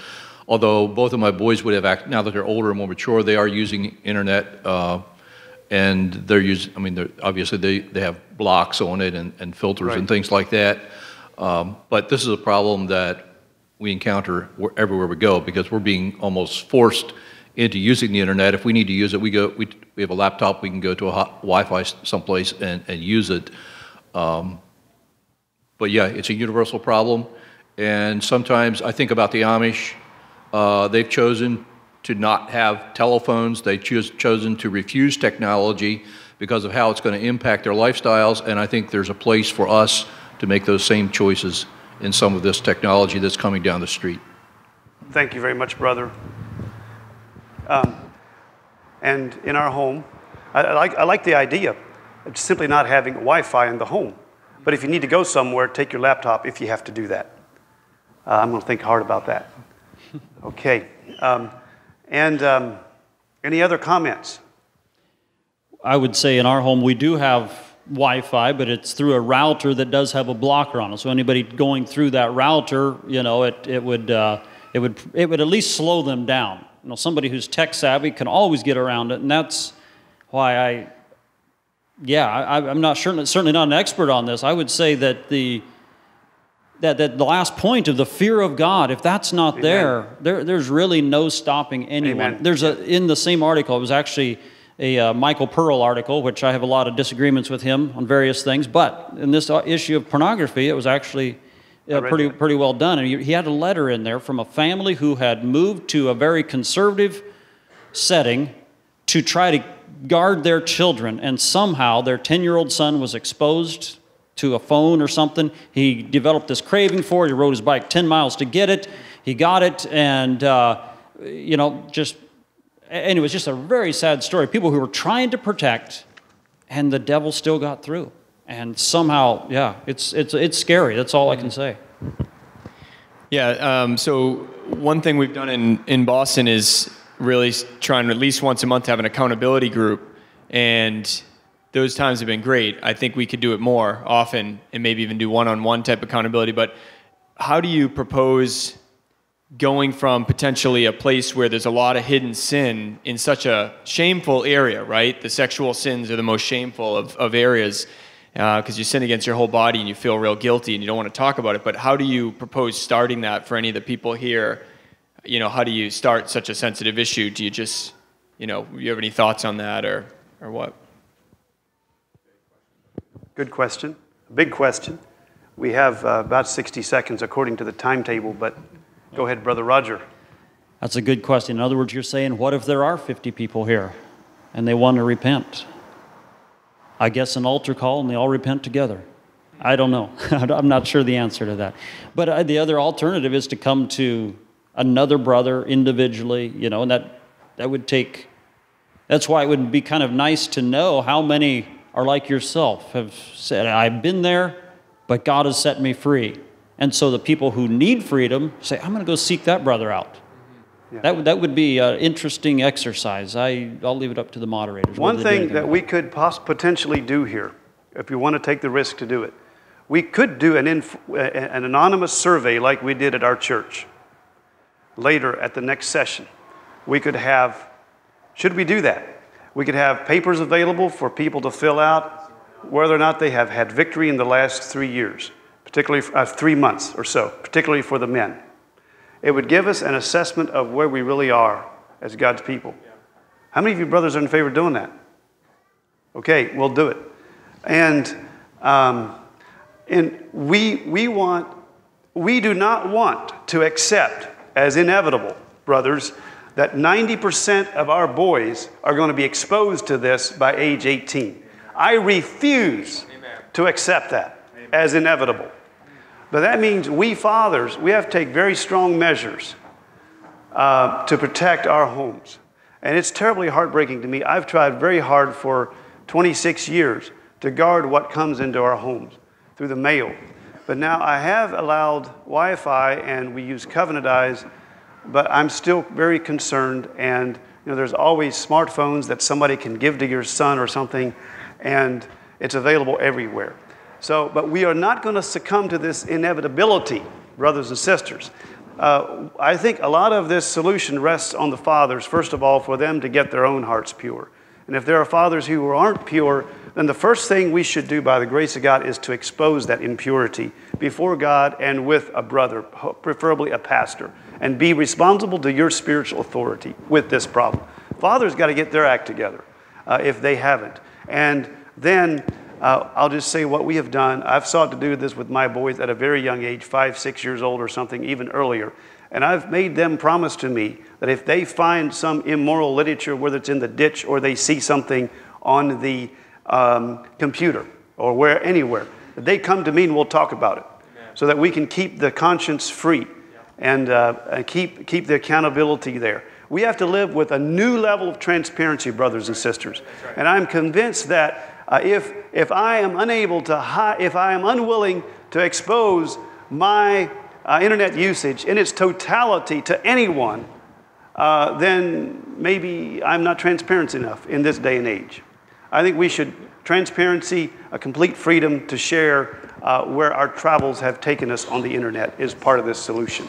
Although both of my boys would have, now that they're older and more mature, they are using internet, and they're using, I mean, obviously they have blocks on it and filters and things like that. But this is a problem that we encounter everywhere we go, because we're being almost forced into using the internet. If we need to use it, we have a laptop, we can go to a hot Wi-Fi someplace and use it. But yeah, it's a universal problem. And sometimes I think about the Amish. They've chosen to not have telephones. They've chosen to refuse technology because of how it's going to impact their lifestyles. And I think there's a place for us to make those same choices in some of this technology that's coming down the street. Thank you very much, brother. And in our home, I like the idea of simply not having Wi-Fi in the home. But if you need to go somewhere, take your laptop if you have to do that. I'm going to think hard about that. Okay. Any other comments? I would say in our home we do have Wi-Fi, but it's through a router that does have a blocker on it. So anybody going through that router, you know, it would at least slow them down. You know, somebody who's tech savvy can always get around it, and that's why I'm not sure, certainly not an expert on this. I would say that the last point of the fear of God, if that's not there's really no stopping anyone. Amen. There's in the same article, it was actually a Michael Pearl article, which I have a lot of disagreements with him on various things, but in this issue of pornography, it was actually pretty well done. And he had a letter in there from a family who had moved to a very conservative setting to try to guard their children, and somehow their 10-year-old son was exposed to a phone or something. He developed this craving for it. He rode his bike 10 miles to get it. He got it, and and it was just a very sad story. People who were trying to protect, and the devil still got through. And somehow, yeah, it's scary. That's all I can say. Yeah. So one thing we've done in Boston is really trying to at least once a month have an accountability group, and those times have been great. I think we could do it more often, and maybe even do one-on-one type accountability. But how do you propose going from potentially a place where there's a lot of hidden sin in such a shameful area, right? The sexual sins are the most shameful of areas, because you sin against your whole body and you feel real guilty and you don't want to talk about it. But how do you propose starting that for any of the people here? You know, how do you start such a sensitive issue? Do you just, you know, do you have any thoughts on that or what? Good question. Big question. We have about 60 seconds according to the timetable, but go ahead, Brother Roger. That's a good question. In other words, you're saying, what if there are 50 people here and they want to repent? I guess an altar call, and they all repent together. I don't know. I'm not sure the answer to that. But the other alternative is to come to another brother individually, you know, and that would take, that's why it would be kind of nice to know how many are like yourself, have said, I've been there, but God has set me free. And so the people who need freedom say, I'm going to go seek that brother out. Yeah. That would be an interesting exercise. I'll leave it up to the moderators. One thing that we could potentially do here, if you want to take the risk to do it, we could do an anonymous survey like we did at our church. Later at the next session, we could have, should we do that? We could have papers available for people to fill out whether or not they have had victory in the last 3 years, particularly 3 months or so, particularly for the men. It would give us an assessment of where we really are as God's people. How many of you brothers are in favor of doing that? Okay, we'll do it. And we do not want to accept as inevitable, brothers, that 90% of our boys are going to be exposed to this by age 18. I refuse to accept that as inevitable. But that means we fathers, we have to take very strong measures to protect our homes. And it's terribly heartbreaking to me. I've tried very hard for 26 years to guard what comes into our homes through the mail. But now I have allowed Wi-Fi and we use Covenant Eyes, but I'm still very concerned. And you know, there's always smartphones that somebody can give to your son or something, and it's available everywhere. So, but we are not going to succumb to this inevitability, brothers and sisters. I think a lot of this solution rests on the fathers, first of all, for them to get their own hearts pure. And if there are fathers who aren't pure, then the first thing we should do by the grace of God is to expose that impurity before God and with a brother, preferably a pastor, and be responsible to your spiritual authority with this problem. Fathers got to get their act together if they haven't. And then I'll just say what we have done. I've sought to do this with my boys at a very young age, 5, 6 years old or something, even earlier. And I've made them promise to me that if they find some immoral literature, whether it's in the ditch or they see something on the computer or where anywhere, that they come to me and we'll talk about it. Amen. So that we can keep the conscience free and keep the accountability there. We have to live with a new level of transparency, brothers and sisters. Right. And I'm convinced that if I am unable to hide, if I am unwilling to expose my internet usage in its totality to anyone, then maybe I'm not transparent enough in this day and age. I think we should transparency, a complete freedom to share where our travels have taken us on the internet is part of this solution.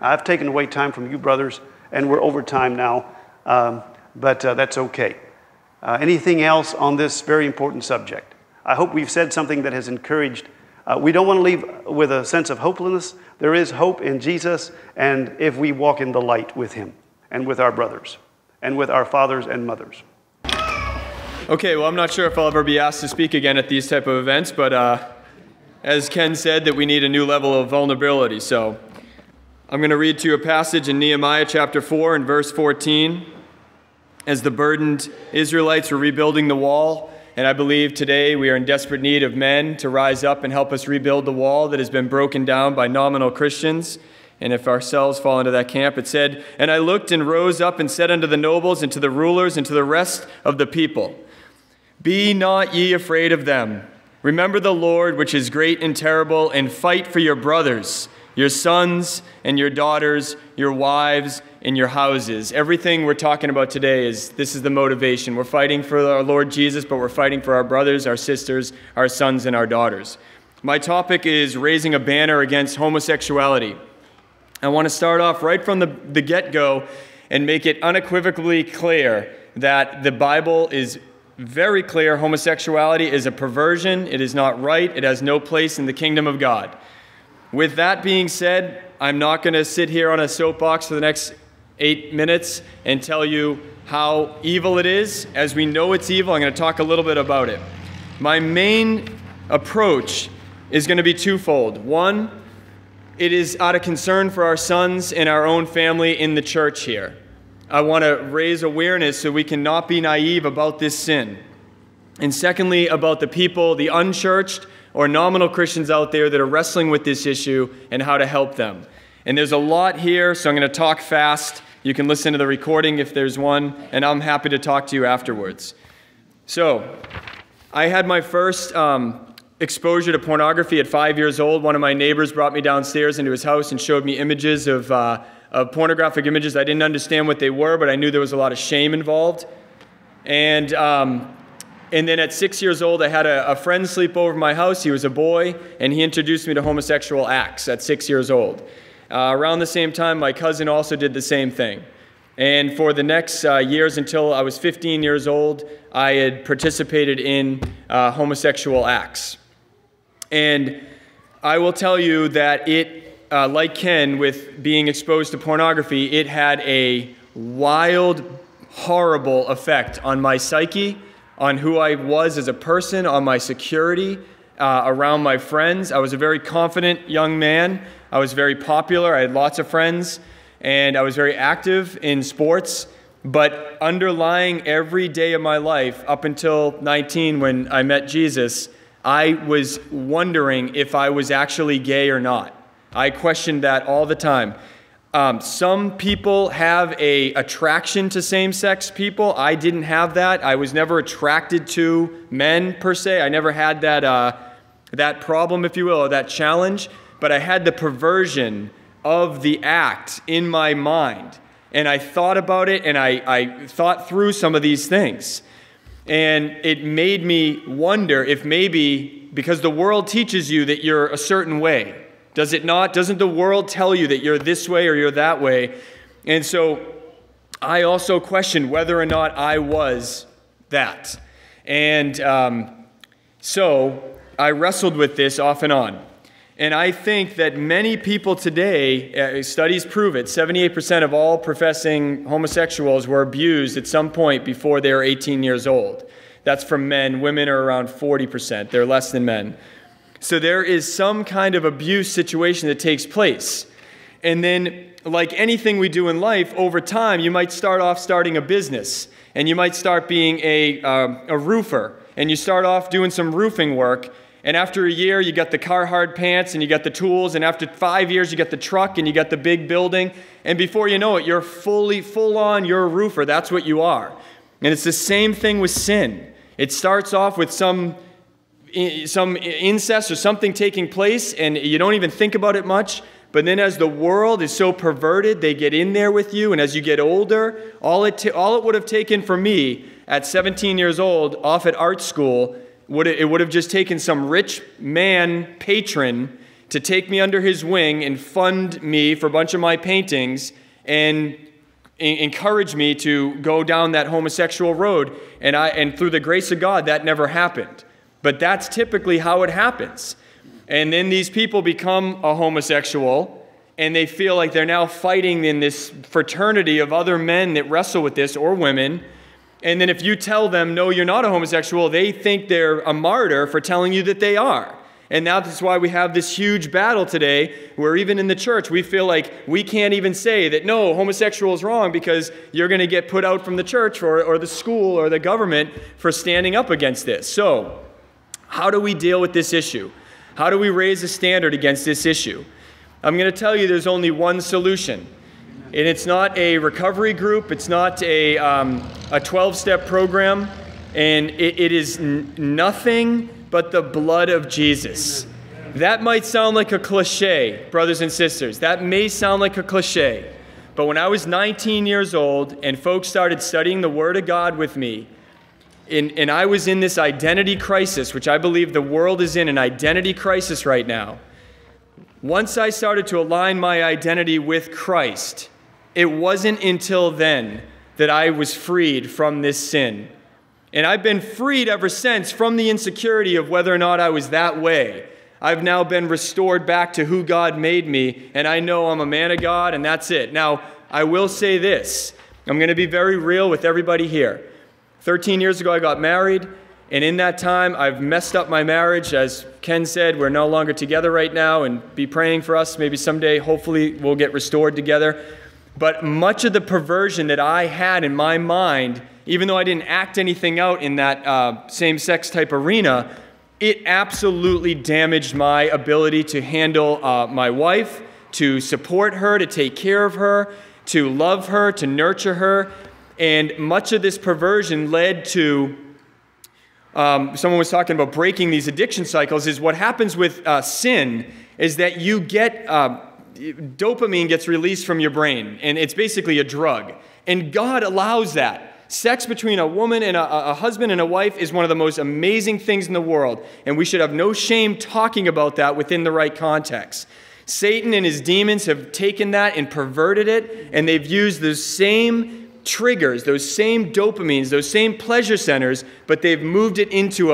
I've taken away time from you brothers, and we're over time now, but that's okay. Anything else on this very important subject? I hope we've said something that has encouraged. We don't want to leave with a sense of hopelessness. There is hope in Jesus, and if we walk in the light with him and with our brothers and with our fathers and mothers. Okay, well, I'm not sure if I'll ever be asked to speak again at these type of events, but as Ken said, that we need a new level of vulnerability. So I'm going to read to you a passage in Nehemiah chapter 4 and verse 14. As the burdened Israelites were rebuilding the wall, and I believe today we are in desperate need of men to rise up and help us rebuild the wall that has been broken down by nominal Christians. And if ourselves fall into that camp, it said, "And I looked and rose up and said unto the nobles and to the rulers and to the rest of the people, Be not ye afraid of them. Remember the Lord, which is great and terrible, and fight for your brothers, your sons and your daughters, your wives and your houses." Everything we're talking about today is, this is the motivation. We're fighting for our Lord Jesus, but we're fighting for our brothers, our sisters, our sons, and our daughters. My topic is raising a banner against homosexuality. I want to start off right from the get-go and make it unequivocally clear that the Bible is very clear. Homosexuality is a perversion. It is not right. It has no place in the kingdom of God. With that being said, I'm not going to sit here on a soapbox for the next 8 minutes and tell you how evil it is. As we know it's evil, I'm going to talk a little bit about it. My main approach is going to be twofold. One, it is out of concern for our sons and our own family in the church here. I want to raise awareness so we cannot be naive about this sin. And secondly, about the people, the unchurched, or nominal Christians out there that are wrestling with this issue and how to help them. And there's a lot here, so I'm going to talk fast. You can listen to the recording if there's one, and I'm happy to talk to you afterwards. So, I had my first exposure to pornography at 5 years old. One of my neighbors brought me downstairs into his house and showed me images of pornographic images. I didn't understand what they were, but I knew there was a lot of shame involved. And then at 6 years old, I had a friend sleep over my house. He was a boy, and he introduced me to homosexual acts at 6 years old. Around the same time, my cousin also did the same thing. And for the next years until I was 15 years old, I had participated in homosexual acts. And I will tell you that it, like Ken, with being exposed to pornography, it had a wild, horrible effect on my psyche, on who I was as a person, on my security, around my friends. I was a very confident young man. I was very popular. I had lots of friends, and I was very active in sports. But underlying every day of my life, up until 19 when I met Jesus, I was wondering if I was actually gay or not. I questioned that all the time. Some people have an attraction to same-sex people. I didn't have that. I was never attracted to men, per se. I never had that, that problem, if you will, or that challenge. But I had the perversion of the act in my mind. And I thought about it, and I thought through some of these things. And it made me wonder if maybe, because the world teaches you that you're a certain way, does it not? Doesn't the world tell you that you're this way or you're that way? And so I also questioned whether or not I was that. And so I wrestled with this off and on. And I think that many people today, studies prove it, 78% of all professing homosexuals were abused at some point before they were 18 years old. That's from men. Women are around 40%. They're less than men. So there is some kind of abuse situation that takes place. And then, like anything we do in life, over time, you might start off starting a business, and you might start being a roofer, and you start off doing some roofing work, and after a year, you got the Carhartt pants, and you got the tools, and after 5 years, you got the truck, and you got the big building, and before you know it, you're full on, you're a roofer. That's what you are. And it's the same thing with sin. It starts off with some incest or something taking place, and you don't even think about it much. But then as the world is so perverted, they get in there with you, and as you get older, all it would have taken for me at 17 years old, off at art school, it would have just taken some rich man patron to take me under his wing and fund me for a bunch of my paintings and encourage me to go down that homosexual road. And through the grace of God, that never happened. But that's typically how it happens. And then these people become a homosexual, and they feel like they're now fighting in this fraternity of other men that wrestle with this, or women. And then if you tell them, no, you're not a homosexual, they think they're a martyr for telling you that they are. And now that's why we have this huge battle today, where even in the church, we feel like we can't even say that, no, homosexual is wrong, because you're going to get put out from the church or the school or the government for standing up against this. So how do we deal with this issue? How do we raise a standard against this issue? I'm going to tell you there's only one solution. And it's not a recovery group. It's not a 12-step program. And it is nothing but the blood of Jesus. That might sound like a cliche, brothers and sisters. That may sound like a cliche. But when I was 19 years old and folks started studying the Word of God with me, and I was in this identity crisis, which I believe the world is in an identity crisis right now. Once I started to align my identity with Christ, it wasn't until then that I was freed from this sin. And I've been freed ever since from the insecurity of whether or not I was that way. I've now been restored back to who God made me, and I know I'm a man of God, and that's it. Now, I will say this. I'm going to be very real with everybody here. 13 years ago, I got married, and in that time, I've messed up my marriage. As Ken said, we're no longer together right now, and be praying for us. Maybe someday, hopefully, we'll get restored together. But much of the perversion that I had in my mind, even though I didn't act anything out in that same-sex type arena, It absolutely damaged my ability to handle my wife, to support her, to take care of her, to love her, to nurture her. And much of this perversion led to, someone was talking about breaking these addiction cycles, is what happens with sin is that you get, dopamine gets released from your brain, and it's basically a drug. And God allows that. Sex between a woman and a husband and a wife is one of the most amazing things in the world, and we should have no shame talking about that within the right context. Satan and his demons have taken that and perverted it, and they've used those same triggers, those same dopamines, those same pleasure centers, but they've moved it into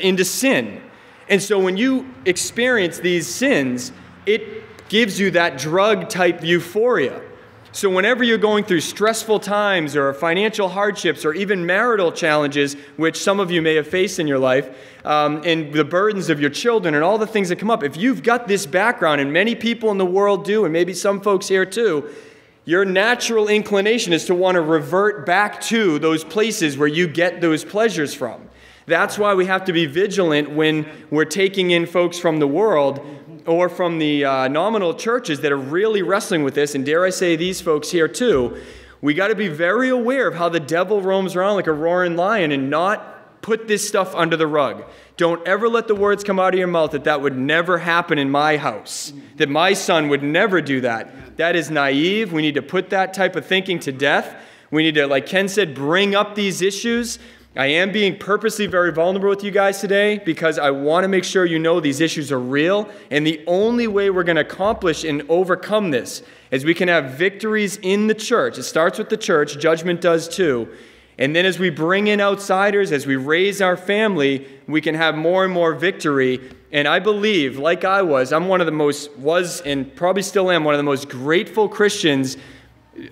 into sin. And so when you experience these sins, it gives you that drug-type euphoria. So whenever you're going through stressful times or financial hardships or even marital challenges, which some of you may have faced in your life, and the burdens of your children and all the things that come up, if you've got this background, and many people in the world do, and maybe some folks here too, your natural inclination is to want to revert back to those places where you get those pleasures from. That's why we have to be vigilant when we're taking in folks from the world or from the nominal churches that are really wrestling with this, and dare I say these folks here too. We got to be very aware of how the devil roams around like a roaring lion and not put this stuff under the rug. Don't ever let the words come out of your mouth that that would never happen in my house, that my son would never do that. That is naive. We need to put that type of thinking to death. We need to, like Ken said, bring up these issues. I am being purposely very vulnerable with you guys today because I want to make sure you know these issues are real, and the only way we're going to accomplish and overcome this is we can have victories in the church. It starts with the church, judgment does too, and then as we bring in outsiders, as we raise our family, we can have more and more victory. And I believe, like I was, I'm one of the most, was and probably still am, one of the most grateful Christians,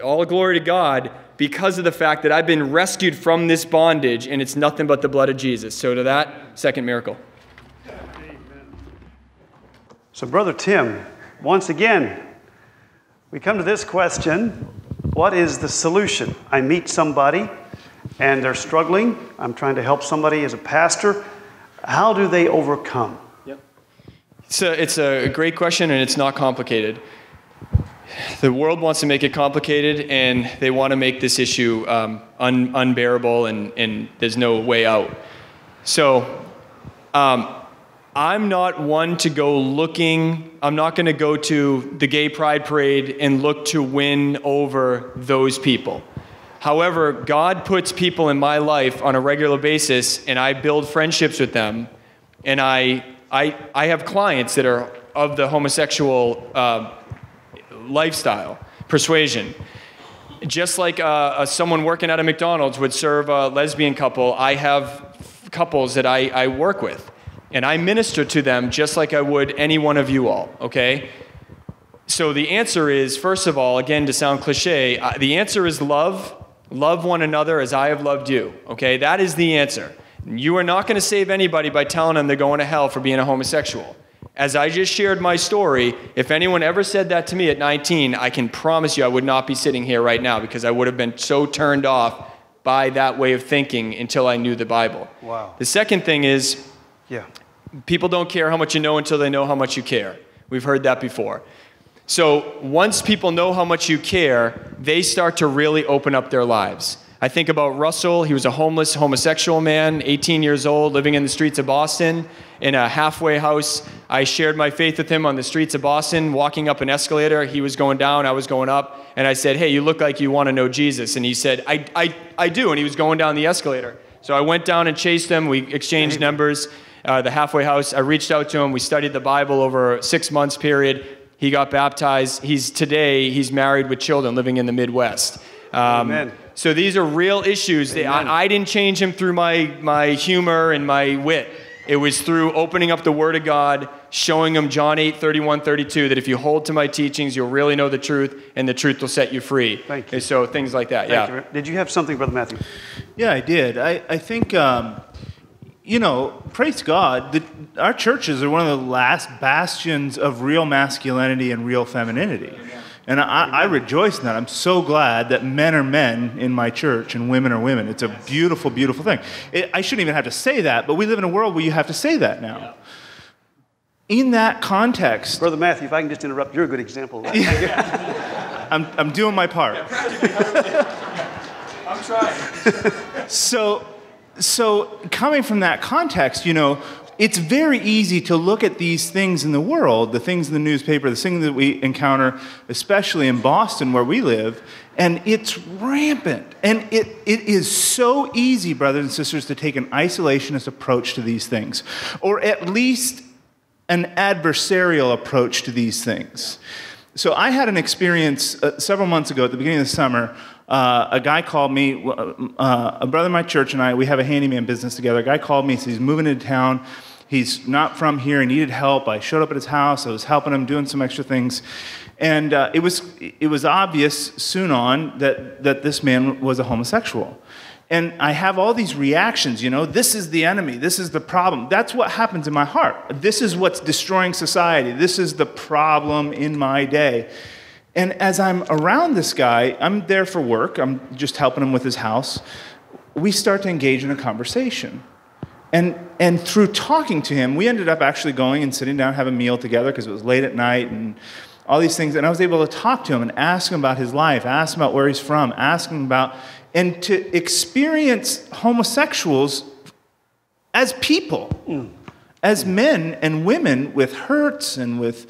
all glory to God, because of the fact that I've been rescued from this bondage, and it's nothing but the blood of Jesus. So to that, second miracle. So Brother Tim, once again, we come to this question, what is the solution? I meet somebody and they're struggling. I'm trying to help somebody as a pastor. How do they overcome? Yep. It's a great question, and it's not complicated. The world wants to make it complicated, and they want to make this issue unbearable, and there's no way out. So I'm not one to go looking. I'm not going to go to the gay pride parade and look to win over those people. However, God puts people in my life on a regular basis, and I build friendships with them. And I have clients that are of the homosexual lifestyle, persuasion. Just like someone working at a McDonald's would serve a lesbian couple, I have couples that I work with, and I minister to them just like I would any one of you all, okay? So the answer is, first of all, again, to sound cliche, the answer is love. Love one another as I have loved you, okay? That is the answer. You are not going to save anybody by telling them they're going to hell for being a homosexual. As I just shared my story, if anyone ever said that to me at 19, I can promise you I would not be sitting here right now, because I would have been so turned off by that way of thinking until I knew the Bible. Wow. The second thing is, people don't care how much you know until they know how much you care. We've heard that before. So once people know how much you care, they start to really open up their lives. I think about Russell. He was a homeless homosexual man, 18 years old, living in the streets of Boston in a halfway house. I shared my faith with him on the streets of Boston, walking up an escalator. He was going down, I was going up, and I said, "Hey, you look like you want to know Jesus." And he said, I do, and he was going down the escalator. So I went down and chased him. We exchanged numbers, the halfway house. I reached out to him. We studied the Bible over a 6-month period. He got baptized. Today he's married with children, living in the Midwest. Amen. So these are real issues. I didn't change him through my humor and my wit. It was through opening up the Word of God, showing him John 8:31-32, that if you hold to my teachings, you'll really know the truth, and the truth will set you free. Thank you. And so things like that, Thank you. Did you have something, Brother Matthew? Yeah, I did. I think, you know, praise God, our churches are one of the last bastions of real masculinity and real femininity. And I rejoice in that. I'm so glad that men are men in my church and women are women. It's a beautiful, beautiful thing. I shouldn't even have to say that, but we live in a world where you have to say that now. Yeah. In that context... Brother Matthew, if I can just interrupt, you're a good example of that. I'm doing my part. I'm trying. So coming from that context, you know, it's very easy to look at these things in the world, the things in the newspaper, the things that we encounter, especially in Boston where we live, and it's rampant. And it is so easy, brothers and sisters, to take an isolationist approach to these things, or at least an adversarial approach to these things. So I had an experience several months ago at the beginning of the summer. A guy called me, a brother in my church and I, we have a handyman business together. A guy called me, said he's moving into town. He's not from here. He needed help. I showed up at his house. I was helping him, doing some extra things. And it was obvious soon on that this man was a homosexual. And I have all these reactions, you know, this is the enemy, this is the problem. That's what happens in my heart. This is what's destroying society. This is the problem in my day. And as I'm around this guy, I'm there for work, I'm just helping him with his house, we start to engage in a conversation. And through talking to him, we ended up actually going and sitting down, having a meal together because it was late at night and all these things. And I was able to talk to him and ask him about his life, ask him about where he's from, ask him about... And to experience homosexuals as people, as men and women with hurts and with...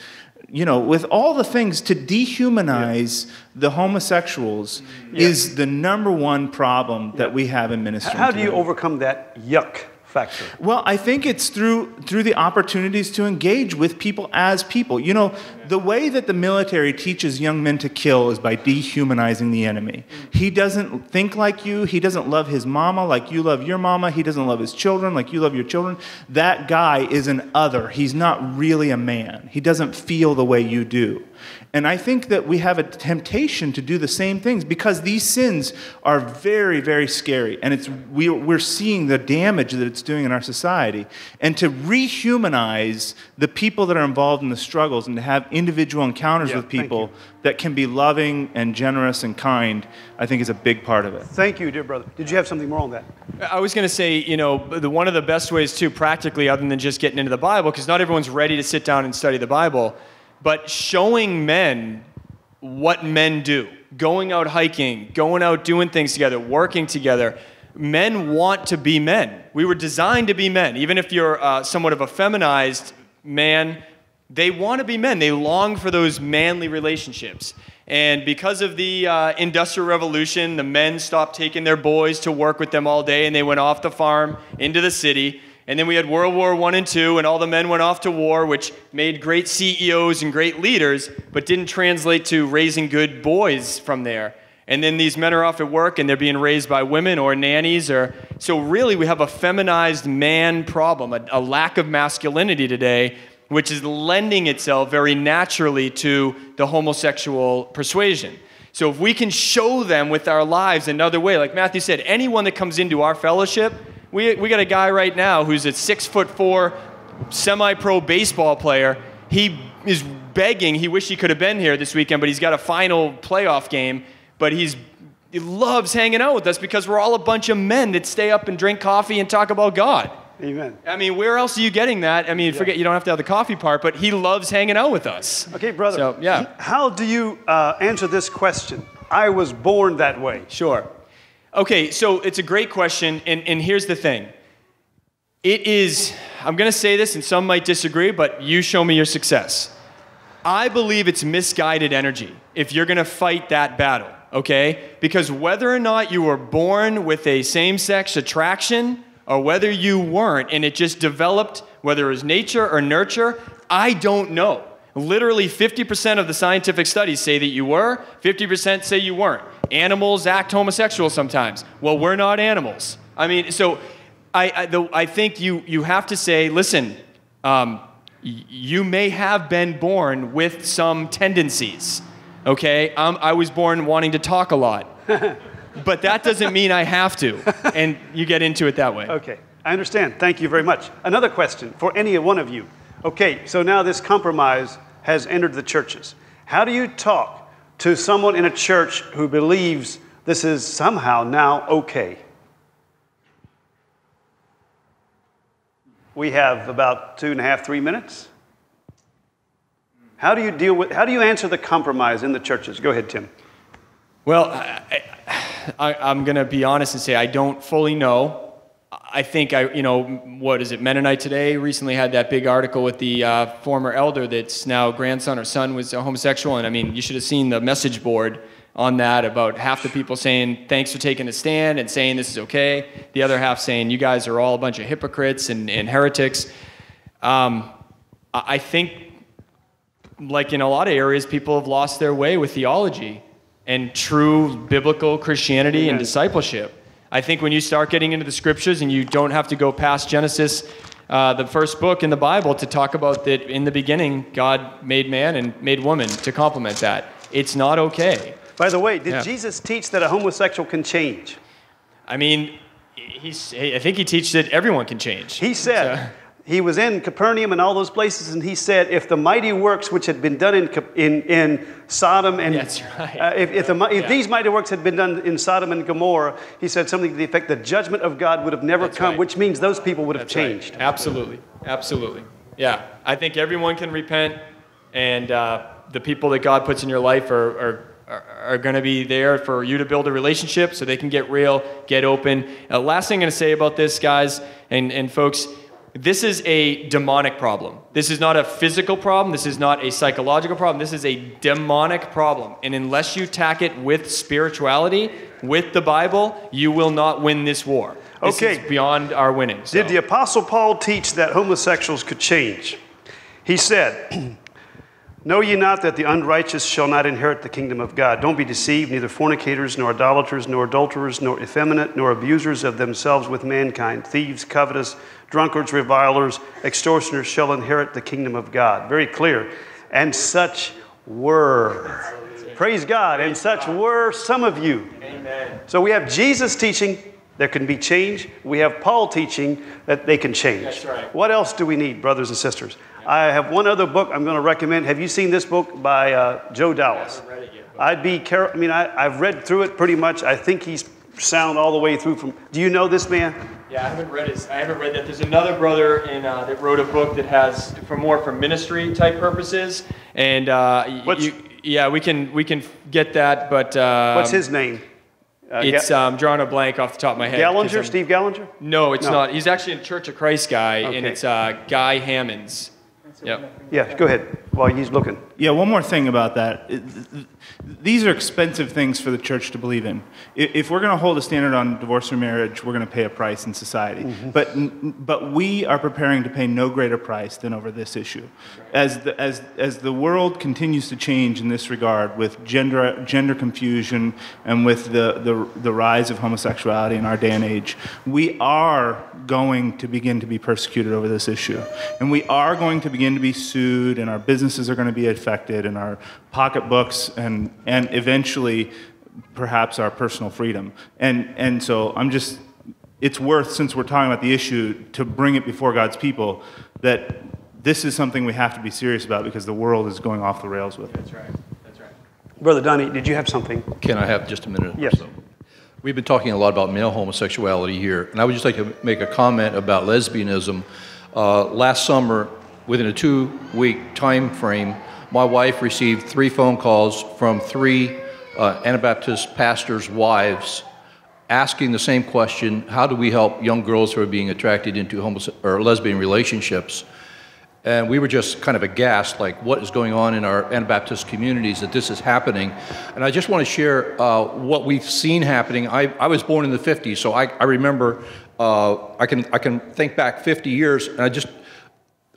you know, with all the things, to dehumanize the homosexuals is the #1 problem that we have in ministry. How do you overcome that yuck factor? Well, I think it's through the opportunities to engage with people as people. You know, the way that the military teaches young men to kill is by dehumanizing the enemy. He doesn't think like you. He doesn't love his mama like you love your mama. He doesn't love his children like you love your children. That guy is an other. He's not really a man. He doesn't feel the way you do. And I think that we have a temptation to do the same things because these sins are very, very scary. And we're seeing the damage that it's doing in our society. And to rehumanize the people that are involved in the struggles and to have individual encounters with people that can be loving and generous and kind, I think is a big part of it. Thank you, dear brother. Did you have something more on that? I was going to say, you know, one of the best ways too, practically, other than just getting into the Bible, because not everyone's ready to sit down and study the Bible, but showing men what men do, going out hiking, going out doing things together, working together. Men want to be men. We were designed to be men. Even if you're somewhat of a feminized man, they want to be men. They long for those manly relationships. And because of the Industrial Revolution, the men stopped taking their boys to work with them all day, and they went off the farm into the city. And then we had World War I and II, and all the men went off to war, which made great CEOs and great leaders, but didn't translate to raising good boys from there. And then these men are off at work, and they're being raised by women or nannies. So really, we have a feminized man problem, a lack of masculinity today, which is lending itself very naturally to the homosexual persuasion. So if we can show them with our lives another way, like Matthew said, anyone that comes into our fellowship... We got a guy right now who's a 6'4" semi-pro baseball player. He is begging. He wished he could have been here this weekend, but he's got a final playoff game. But he loves hanging out with us because we're all a bunch of men that stay up and drink coffee and talk about God. Amen. I mean, where else are you getting that? I mean, forget you don't have to have the coffee part, but he loves hanging out with us. Okay, brother. So, yeah. How do you answer this question? I was born that way. Sure. Okay, so it's a great question, and here's the thing. It is, I'm going to say this, and some might disagree, but you show me your success. I believe it's misguided energy if you're going to fight that battle, okay? Because whether or not you were born with a same-sex attraction or whether you weren't, and it just developed, whether it was nature or nurture, I don't know. Literally 50% of the scientific studies say that you were, 50% say you weren't. Animals act homosexual sometimes. Well, we're not animals. I mean, so I think you have to say, listen, you may have been born with some tendencies, okay? I was born wanting to talk a lot, but that doesn't mean I have to, and you get into it that way. Okay, I understand. Thank you very much. Another question for any one of you. Okay, so now this compromise has entered the churches. How do you talk to someone in a church who believes this is somehow now okay. We have about 2.5, 3 minutes. How do you deal with? How do you answer the compromise in the churches? Go ahead, Tim. Well, I'm going to be honest and say I don't fully know. I think what is it? Mennonite Today recently had that big article with the former elder that's now grandson or son was a homosexual, and I mean, you should have seen the message board on that, about half the people saying thanks for taking a stand and saying this is okay, the other half saying you guys are all a bunch of hypocrites and heretics. I think, like in a lot of areas, people have lost their way with theology and true biblical Christianity and discipleship. I think when you start getting into the scriptures and you don't have to go past Genesis, the first book in the Bible, to talk about that in the beginning, God made man and made woman to complement that. It's not okay. By the way, did Jesus teach that a homosexual can change? I mean, I think he teaches that everyone can change. He said, he was in Capernaum and all those places, and he said, if the mighty works which had been done in Sodom and... That's right. If these mighty works had been done in Sodom and Gomorrah, he said something to the effect the judgment of God would have never come, which means those people would have changed. Right. Absolutely. Absolutely. Yeah. I think everyone can repent, and the people that God puts in your life are going to be there for you to build a relationship so they can get real, get open. Last thing I'm going to say about this, guys and folks, this is a demonic problem. This is not a physical problem. This is not a psychological problem. This is a demonic problem. And unless you tack it with spirituality, with the Bible, you will not win this war. This is beyond our winning. So. Did the Apostle Paul teach that homosexuals could change? He said... Know ye not that the unrighteous shall not inherit the kingdom of God? Don't be deceived, neither fornicators, nor idolaters, nor adulterers, nor effeminate, nor abusers of themselves with mankind, thieves, covetous, drunkards, revilers, extortioners shall inherit the kingdom of God. Very clear. And such were. Praise God. And such were some of you. Amen. So we have Jesus teaching there can be change. We have Paul teaching that they can change. That's right. What else do we need, brothers and sisters? I have one other book I'm going to recommend. Have you seen this book by Joe Dallas? I haven't read it yet. I've read through it pretty much. I think he's sound all the way through. Do you know this man? Yeah, I haven't read that. There's another brother that wrote a book that has for ministry type purposes. And we can get that. But what's his name? It's drawing a blank off the top of my head. Gallagher, Steve Gallagher? No, it's not. He's actually a Church of Christ guy, and it's Guy Hammonds. Yep. Yeah, go ahead while he's looking. Yeah, one more thing about that. These are expensive things for the church to believe in. If we're going to hold a standard on divorce or marriage, we're going to pay a price in society. Mm-hmm. But we are preparing to pay no greater price than over this issue. As the world continues to change in this regard with gender confusion and with the rise of homosexuality in our day and age, we are going to begin to be persecuted over this issue. And we are going to begin to be sued, and our businesses are going to be affected, and our pocketbooks, and eventually perhaps our personal freedom. And so it's worth, since we're talking about the issue, to bring it before God's people, that this is something we have to be serious about because the world is going off the rails with it. That's right. That's right. Brother Donnie, did you have something? Can I have just a minute? Yes. So we've been talking a lot about male homosexuality here, and I would just like to make a comment about lesbianism. Last summer, within a 2-week time frame, my wife received 3 phone calls from 3 Anabaptist pastors' wives asking the same question: how do we help young girls who are being attracted into lesbian relationships? And we were just kind of aghast, like, what is going on in our Anabaptist communities that this is happening? And I just want to share what we've seen happening. I was born in the 50s, so I remember, I can think back 50 years, and I just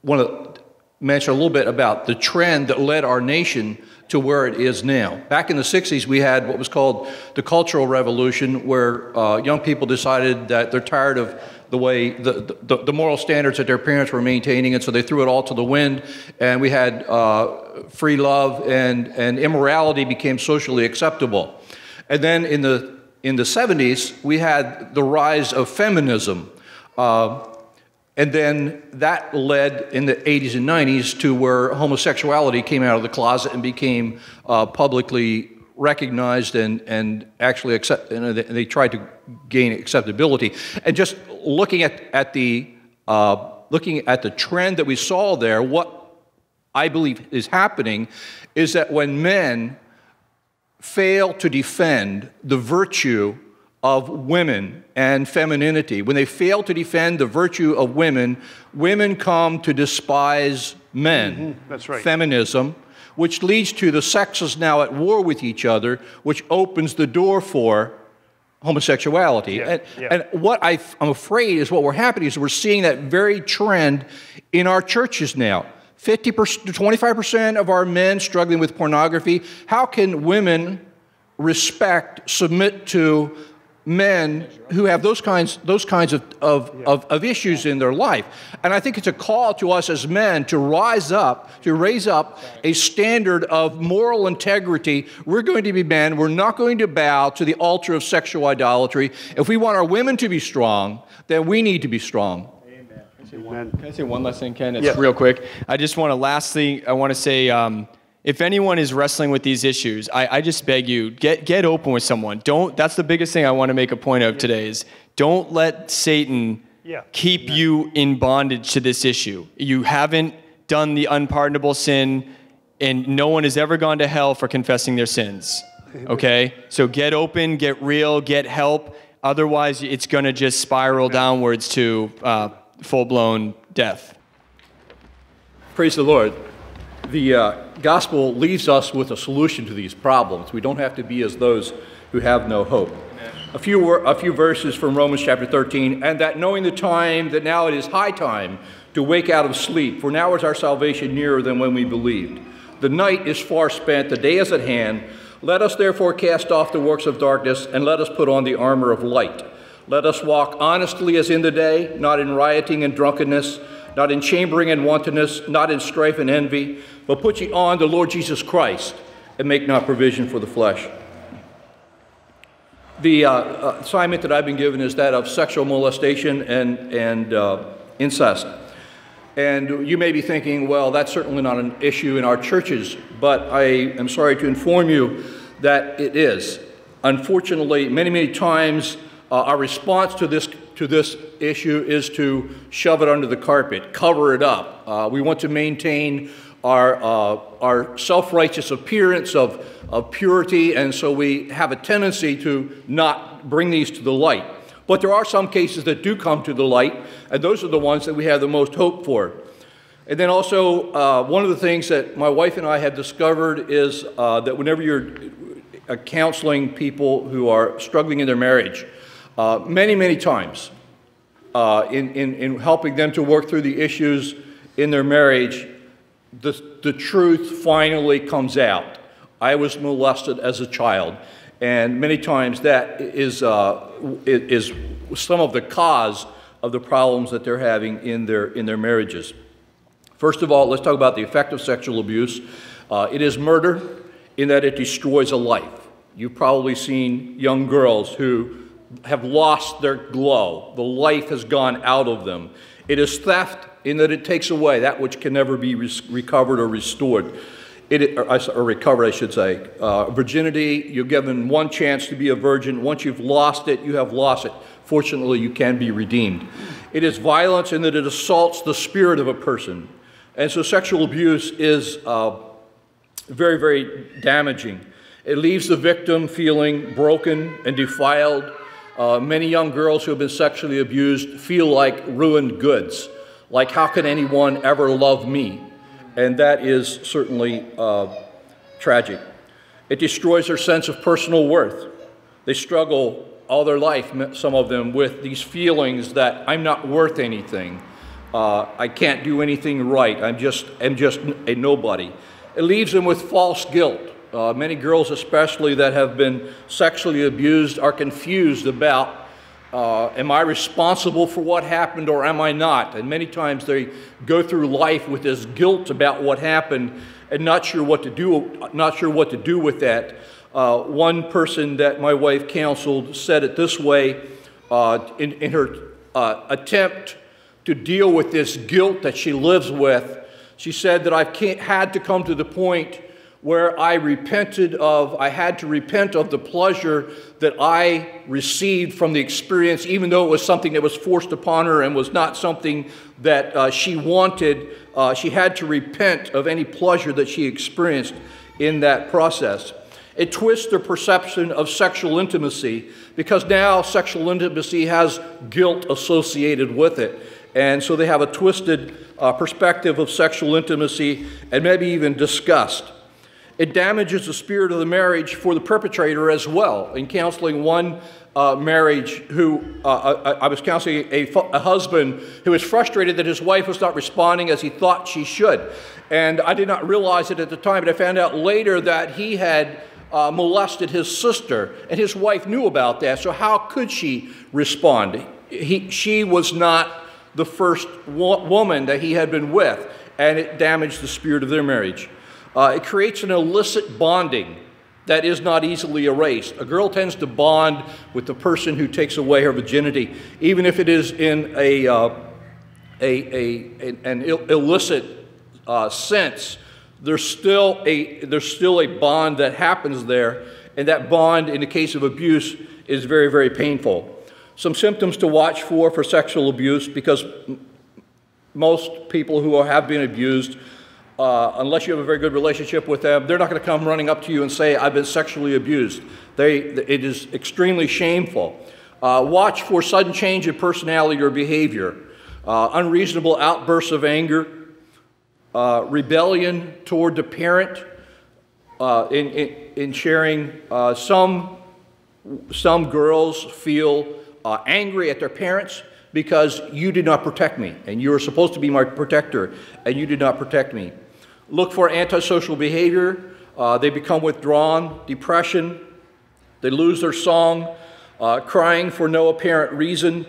want to mention a little bit about the trend that led our nation to where it is now. Back in the 60s, we had what was called the Cultural Revolution, where young people decided that they're tired of the way, the moral standards that their parents were maintaining, and so they threw it all to the wind, and we had free love, and immorality became socially acceptable. And then in the 70s, we had the rise of feminism. And then that led in the 80s and 90s to where homosexuality came out of the closet and became publicly recognized and actually accept, and they tried to gain acceptability. And just looking at the trend that we saw there, what I believe is happening is that when men fail to defend the virtue of women and femininity, when they fail to defend the virtue of women, women come to despise men. Mm-hmm. That's right. Feminism, which leads to the sexes now at war with each other, which opens the door for homosexuality. Yeah. And what I'm afraid is what we're happening is we're seeing that very trend in our churches now. 50% to 25% of our men struggling with pornography. How can women respect, submit to men who have those kinds of issues in their life? And I think it's a call to us as men to rise up, to raise up a standard of moral integrity. We're going to be men. We're not going to bow to the altar of sexual idolatry. If we want our women to be strong, then we need to be strong. Amen. Can I say one last thing, Ken? It's real quick. I just want to lastly, I want to say, if anyone is wrestling with these issues, I just beg you, get open with someone. Don't. That's the biggest thing I want to make a point of today is don't let Satan keep you in bondage to this issue. You haven't done the unpardonable sin, and no one has ever gone to hell for confessing their sins, okay? So get open, get real, get help. Otherwise, it's going to just spiral downwards to full-blown death. Praise the Lord. The gospel leaves us with a solution to these problems. We don't have to be as those who have no hope. Amen. A few verses from Romans chapter 13, and that knowing the time, that now it is high time to wake out of sleep, for now is our salvation nearer than when we believed. The night is far spent, the day is at hand. Let us therefore cast off the works of darkness, and let us put on the armor of light. Let us walk honestly as in the day, not in rioting and drunkenness, not in chambering and wantonness, not in strife and envy, but put ye on the Lord Jesus Christ, and make not provision for the flesh. The assignment that I've been given is that of sexual molestation and incest. And you may be thinking, well, that's certainly not an issue in our churches, but I am sorry to inform you that it is. Unfortunately, many, many times our response to this issue is to shove it under the carpet, cover it up. We want to maintain our self-righteous appearance of purity, and so we have a tendency to not bring these to the light. But there are some cases that do come to the light, and those are the ones that we have the most hope for. And then also, one of the things that my wife and I have discovered is that whenever you're counseling people who are struggling in their marriage, many, many times in helping them to work through the issues in their marriage, the truth finally comes out. I was molested as a child, and many times that is some of the cause of the problems that they're having in their marriages. First of all, let's talk about the effect of sexual abuse. It is murder in that it destroys a life. You've probably seen young girls who have lost their glow. The life has gone out of them. It is theft in that it takes away that which can never be recovered or restored. Or recovered, I should say. Virginity, you're given one chance to be a virgin. Once you've lost it, you have lost it. Fortunately, you can be redeemed. It is violence in that it assaults the spirit of a person. And so sexual abuse is very, very damaging. It leaves the victim feeling broken and defiled. Many young girls who have been sexually abused feel like ruined goods, like how can anyone ever love me? And that is certainly tragic. It destroys their sense of personal worth. They struggle all their life, some of them, with these feelings that I'm not worth anything. I can't do anything right. I'm just a nobody. It leaves them with false guilt. Many girls, especially, that have been sexually abused are confused about, am I responsible for what happened or am I not? And many times they go through life with this guilt about what happened and not sure what to do with that. One person that my wife counseled said it this way in her attempt to deal with this guilt that she lives with. She said that had to come to the point where I had to repent of the pleasure that I received from the experience, even though it was something that was forced upon her and was not something that she wanted. She had to repent of any pleasure that she experienced in that process. It twists the perception of sexual intimacy, because now sexual intimacy has guilt associated with it. And so they have a twisted perspective of sexual intimacy and maybe even disgust. It damages the spirit of the marriage for the perpetrator as well. In counseling one marriage who, I was counseling a husband who was frustrated that his wife was not responding as he thought she should. And I did not realize it at the time, but I found out later that he had molested his sister, and his wife knew about that. So how could she respond? She was not the first woman that he had been with, and it damaged the spirit of their marriage. It creates an illicit bonding that is not easily erased. A girl tends to bond with the person who takes away her virginity, even if it is in an illicit sense. There's still a bond that happens there, and that bond, in the case of abuse, is very, very painful. Some symptoms to watch for sexual abuse, because most people who have been abused, unless you have a very good relationship with them, they're not going to come running up to you and say, "I've been sexually abused." It is extremely shameful. Watch for sudden change in personality or behavior, unreasonable outbursts of anger, rebellion toward the parent in sharing. Some girls feel angry at their parents, because "you did not protect me, and you were supposed to be my protector, and you did not protect me." Look for antisocial behavior. They become withdrawn, depression, they lose their song, crying for no apparent reason,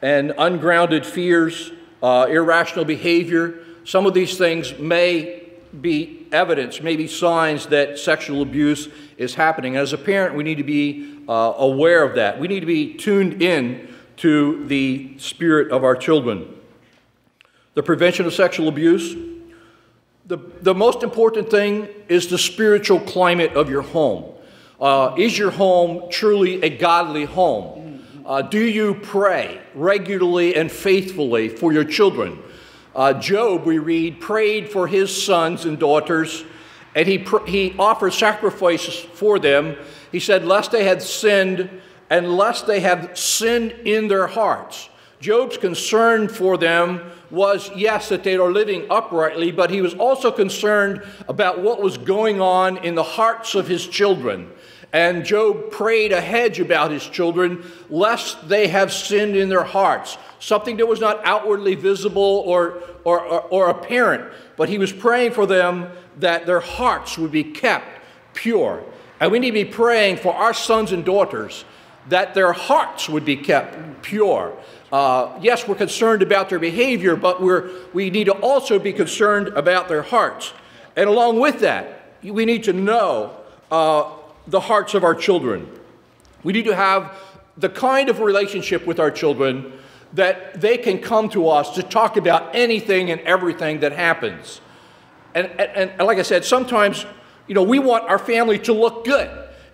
and ungrounded fears, irrational behavior. Some of these things may be evidence, may be signs that sexual abuse is happening. As a parent, we need to be aware of that. We need to be tuned in to the spirit of our children. The prevention of sexual abuse. The most important thing is the spiritual climate of your home. Is your home truly a godly home? Do you pray regularly and faithfully for your children? Job, we read, prayed for his sons and daughters, and he offered sacrifices for them. He said, lest they have sinned in their hearts. Job's concern for them was, yes, that they are living uprightly, but he was also concerned about what was going on in the hearts of his children. And Job prayed a hedge about his children, lest they have sinned in their hearts. Something that was not outwardly visible or apparent, but he was praying for them that their hearts would be kept pure. And we need to be praying for our sons and daughters, that their hearts would be kept pure. Yes, we're concerned about their behavior, but we need to also be concerned about their hearts. And along with that, we need to know the hearts of our children. We need to have the kind of relationship with our children that they can come to us to talk about anything and everything that happens. And like I said, sometimes, you know, we want our family to look good,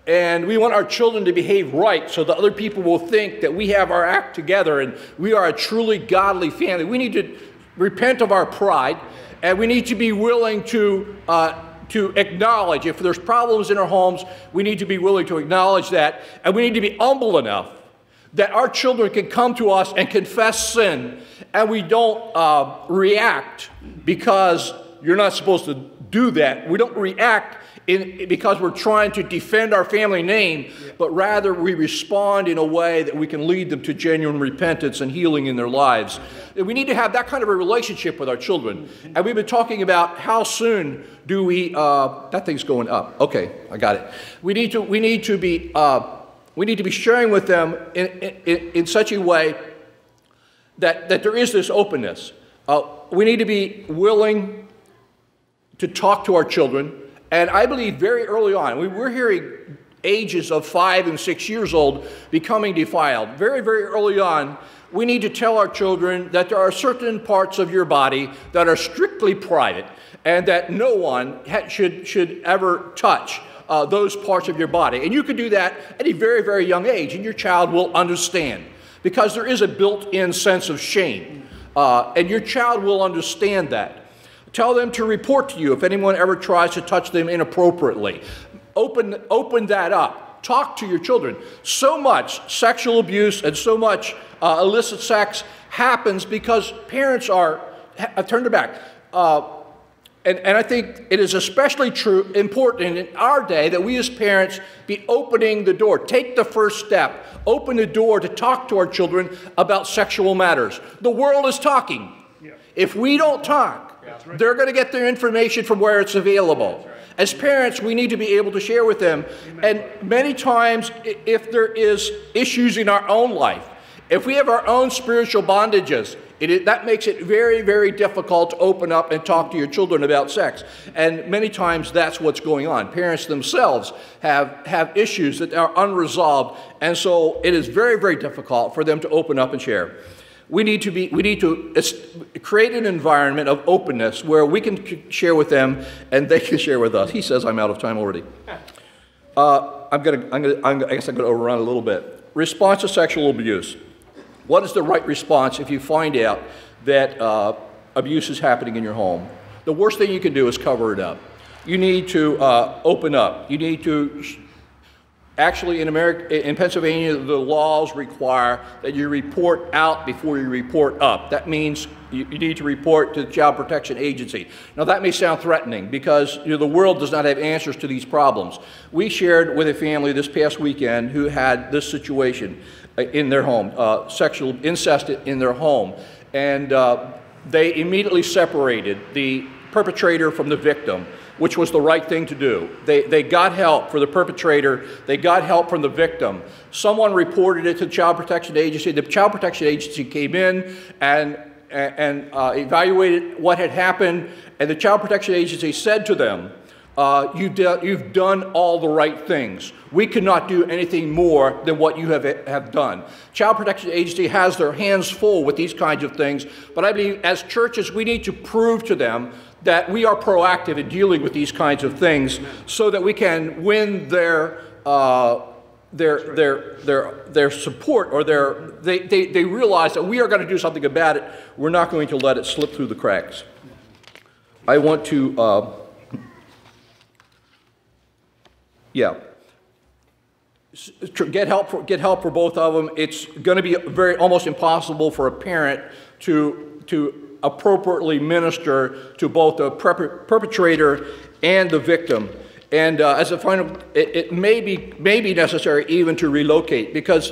and we want our children to behave right so that other people will think that we have our act together and we are a truly godly family. We need to repent of our pride, and we need to be willing to acknowledge if there's problems in our homes. We need to be willing to acknowledge that, and we need to be humble enough that our children can come to us and confess sin, and we don't react because you're not supposed to do that. We don't react because we're trying to defend our family name, but rather we respond in a way that we can lead them to genuine repentance and healing in their lives. We need to have that kind of a relationship with our children. And we've been talking about how soon do we, that thing's going up. Okay, I got it. We need to be sharing with them in such a way that there is this openness. We need to be willing to talk to our children. And I believe very early on, we're hearing ages of 5 and 6 years old becoming defiled. Very, very early on, we need to tell our children that there are certain parts of your body that are strictly private and that no one should ever touch those parts of your body. And you can do that at a very, very young age, and your child will understand, because there is a built-in sense of shame, and your child will understand that. Tell them to report to you if anyone ever tries to touch them inappropriately. Open that up. Talk to your children. So much sexual abuse and so much illicit sex happens because parents are turned their back. And I think it is especially important in our day that we as parents be opening the door. Take the first step. Open the door to talk to our children about sexual matters. The world is talking. Yeah. If we don't talk, right, they're going to get their information from where it's available. As parents, we need to be able to share with them. And many times, if there is issues in our own life, if we have our own spiritual bondages, that makes it very, very difficult to open up and talk to your children about sex. And many times, that's what's going on. Parents themselves have issues that are unresolved, and so it is very, very difficult for them to open up and share. We need to create an environment of openness where we can share with them and they can share with us. He says I'm out of time already. I guess I'm going to overrun a little bit. Response to sexual abuse. What is the right response if you find out that abuse is happening in your home? The worst thing you can do is cover it up. You need to open up. You need to. Actually, in Pennsylvania, the laws require that you report out before you report up. That means you need to report to the Child Protection Agency. Now, that may sound threatening because the world does not have answers to these problems. We shared with a family this past weekend who had this situation in their home, sexual incest in their home, and they immediately separated the perpetrator from the victim, which was the right thing to do. They got help for the perpetrator. They got help from the victim. Someone reported it to the Child Protection Agency. The Child Protection Agency came in and evaluated what had happened, and the Child Protection Agency said to them, you've done all the right things. We cannot do anything more than what you have done. Child Protection Agency has their hands full with these kinds of things, but I believe as churches we need to prove to them that we are proactive in dealing with these kinds of things so that we can win their support, or they realize that we are going to do something about it. We're not going to let it slip through the cracks. I want to... Get help for both of them. It's going to be almost impossible for a parent to appropriately minister to both the perpetrator and the victim. And as a final, it may be necessary even to relocate, because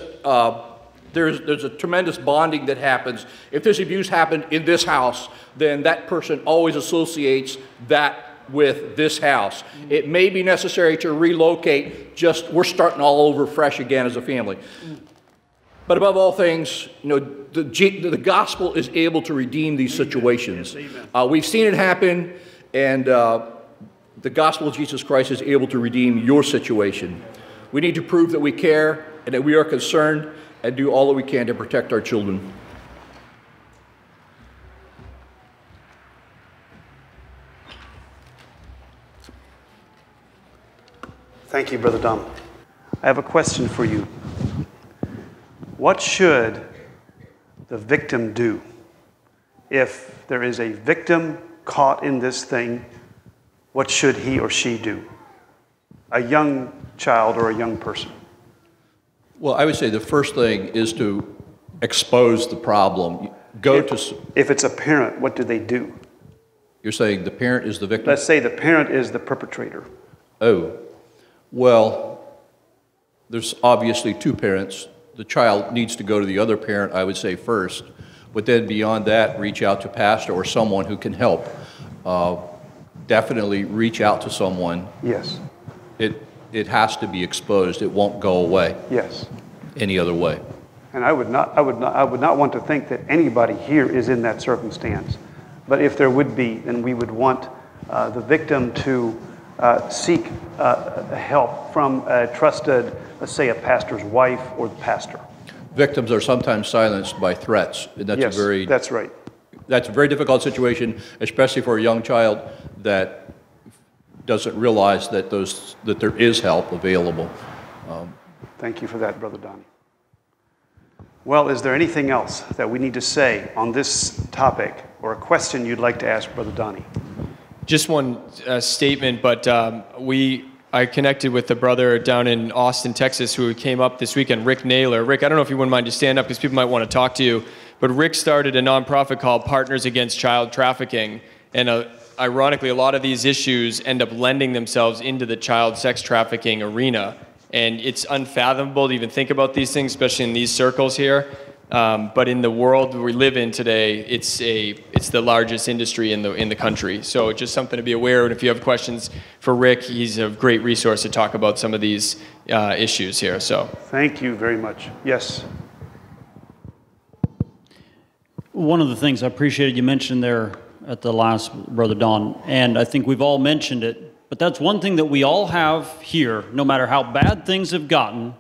there's a tremendous bonding that happens. If this abuse happened in this house, then that person always associates that with this house. It may be necessary to relocate. Just we're starting all over fresh again as a family. But above all things, the gospel is able to redeem these situations. We've seen it happen, and the gospel of Jesus Christ is able to redeem your situation. We need to prove that we care and that we are concerned and do all that we can to protect our children. Thank you, Brother Dom. I have a question for you. What should the victim do if there is a victim caught in this thing? What should he or she do? A young child or a young person? Well, I would say the first thing is to expose the problem. If it's a parent, what do they do? You're saying the parent is the victim? Let's say the parent is the perpetrator. Oh. Well, there's obviously two parents. The child needs to go to the other parent, I would say, first. But then beyond that, reach out to pastor or someone who can help. Definitely reach out to someone. Yes. It has to be exposed. It won't go away. Yes. Any other way. And I would not want to think that anybody here is in that circumstance. But if there would be, then we would want the victim to seek help from a trusted, let's say, a pastor's wife or the pastor. victims are sometimes silenced by threats. And that's that's a very difficult situation, especially for a young child that doesn't realize that there is help available. Thank you for that, Brother Donnie. Well, is there anything else that we need to say on this topic, or a question you'd like to ask Brother Donnie? Just one statement, but I connected with a brother down in Austin, Texas, who came up this weekend, Rick Naylor. Rick, I don't know if you wouldn't mind to stand up because people might want to talk to you, but Rick started a nonprofit called Partners Against Child Trafficking, and ironically, a lot of these issues end up lending themselves into the child sex trafficking arena, and it's unfathomable to even think about these things, especially in these circles here. But in the world we live in today, it's the largest industry in the country. So just something to be aware of. And if you have questions for Rick, he's a great resource to talk about some of these issues here. So thank you very much. Yes. One of the things I appreciated you mentioned there at the last, Brother Don, and I think we've all mentioned it, but that's one thing that we all have here, no matter how bad things have gotten.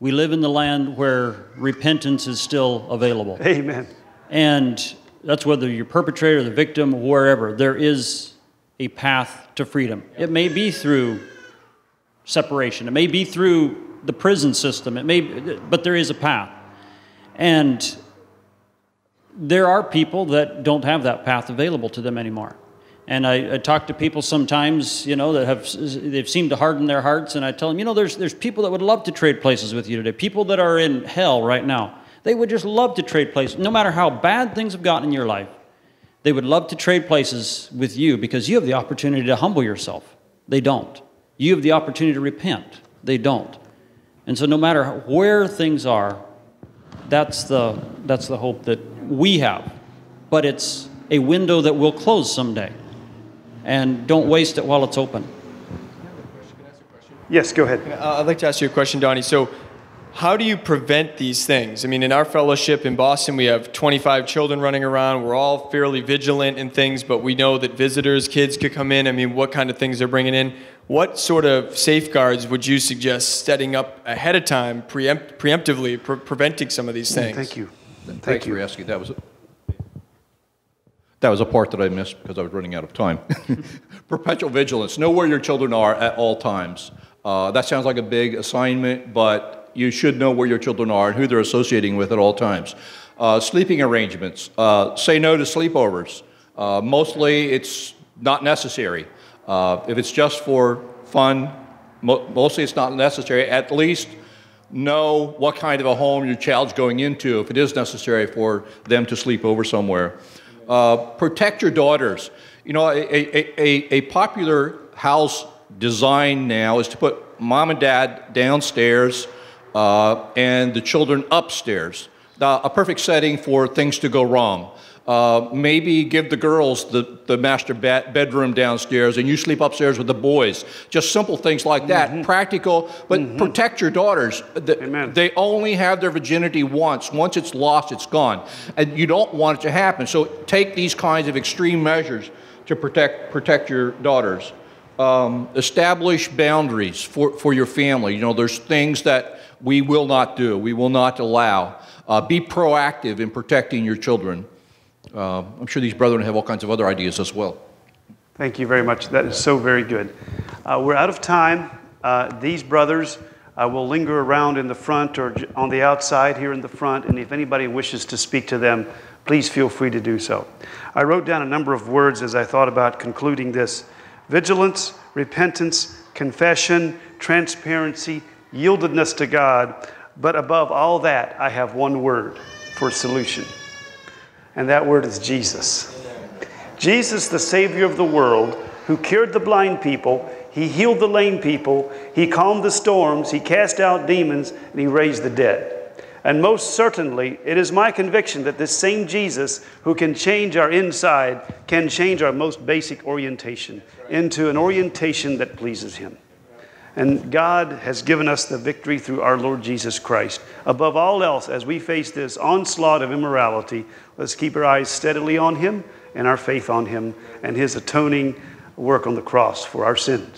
We live in the land where repentance is still available. Amen. And that's whether you're perpetrator, the victim, wherever. There is a path to freedom. It may be through separation. It may be through the prison system. It may, but there is a path. And there are people that don't have that path available to them anymore. And I talk to people sometimes, you know, that they've seemed to harden their hearts, and I tell them, you know, there's people that would love to trade places with you today, people that are in hell right now. They would just love to trade places. No matter how bad things have gotten in your life, they would love to trade places with you because you have the opportunity to humble yourself. They don't. You have the opportunity to repent. They don't. And so no matter where things are, that's the hope that we have. But it's a window that will close someday. And don't waste it while it's open. Can I ask a question? Yes, go ahead. I'd like to ask you a question, Donnie. So how do you prevent these things? I mean, in our fellowship in Boston, we have 25 children running around. We're all fairly vigilant in things, but we know that visitors, kids could come in. I mean, what kind of things they're bringing in? What sort of safeguards would you suggest setting up ahead of time, preemptively preventing some of these things? Thank you. Thank you for asking. That was a part that I missed because I was running out of time. Perpetual vigilance. Know where your children are at all times. That sounds like a big assignment, but you should know where your children are and who they're associating with at all times. Sleeping arrangements. Say no to sleepovers. Mostly it's not necessary. If it's just for fun, mostly it's not necessary. At least know what kind of a home your child's going into if it is necessary for them to sleep over somewhere. Protect your daughters. You know, a popular house design now is to put mom and dad downstairs and the children upstairs. A perfect setting for things to go wrong. Maybe give the girls the master bedroom downstairs and you sleep upstairs with the boys. Just simple things like that, practical, but protect your daughters. They only have their virginity once. Once it's lost, it's gone. And you don't want it to happen. So take these kinds of extreme measures to protect your daughters. Establish boundaries for your family. You know, there's things that we will not do, we will not allow. Be proactive in protecting your children. I'm sure these brethren have all kinds of other ideas as well. Thank you very much. That is so very good. We're out of time. These brothers will linger around in the front or on the outside here in the front, and if anybody wishes to speak to them, please feel free to do so. I wrote down a number of words as I thought about concluding this. Vigilance, repentance, confession, transparency, yieldedness to God. But above all that, I have one word for solution. And that word is Jesus. Jesus, the Savior of the world, who cured the blind people, he healed the lame people, he calmed the storms, he cast out demons, and he raised the dead. And most certainly, it is my conviction that this same Jesus who can change our inside can change our most basic orientation into an orientation that pleases him. And God has given us the victory through our Lord Jesus Christ. Above all else, as we face this onslaught of immorality, let's keep our eyes steadily on him and our faith on him and his atoning work on the cross for our sins.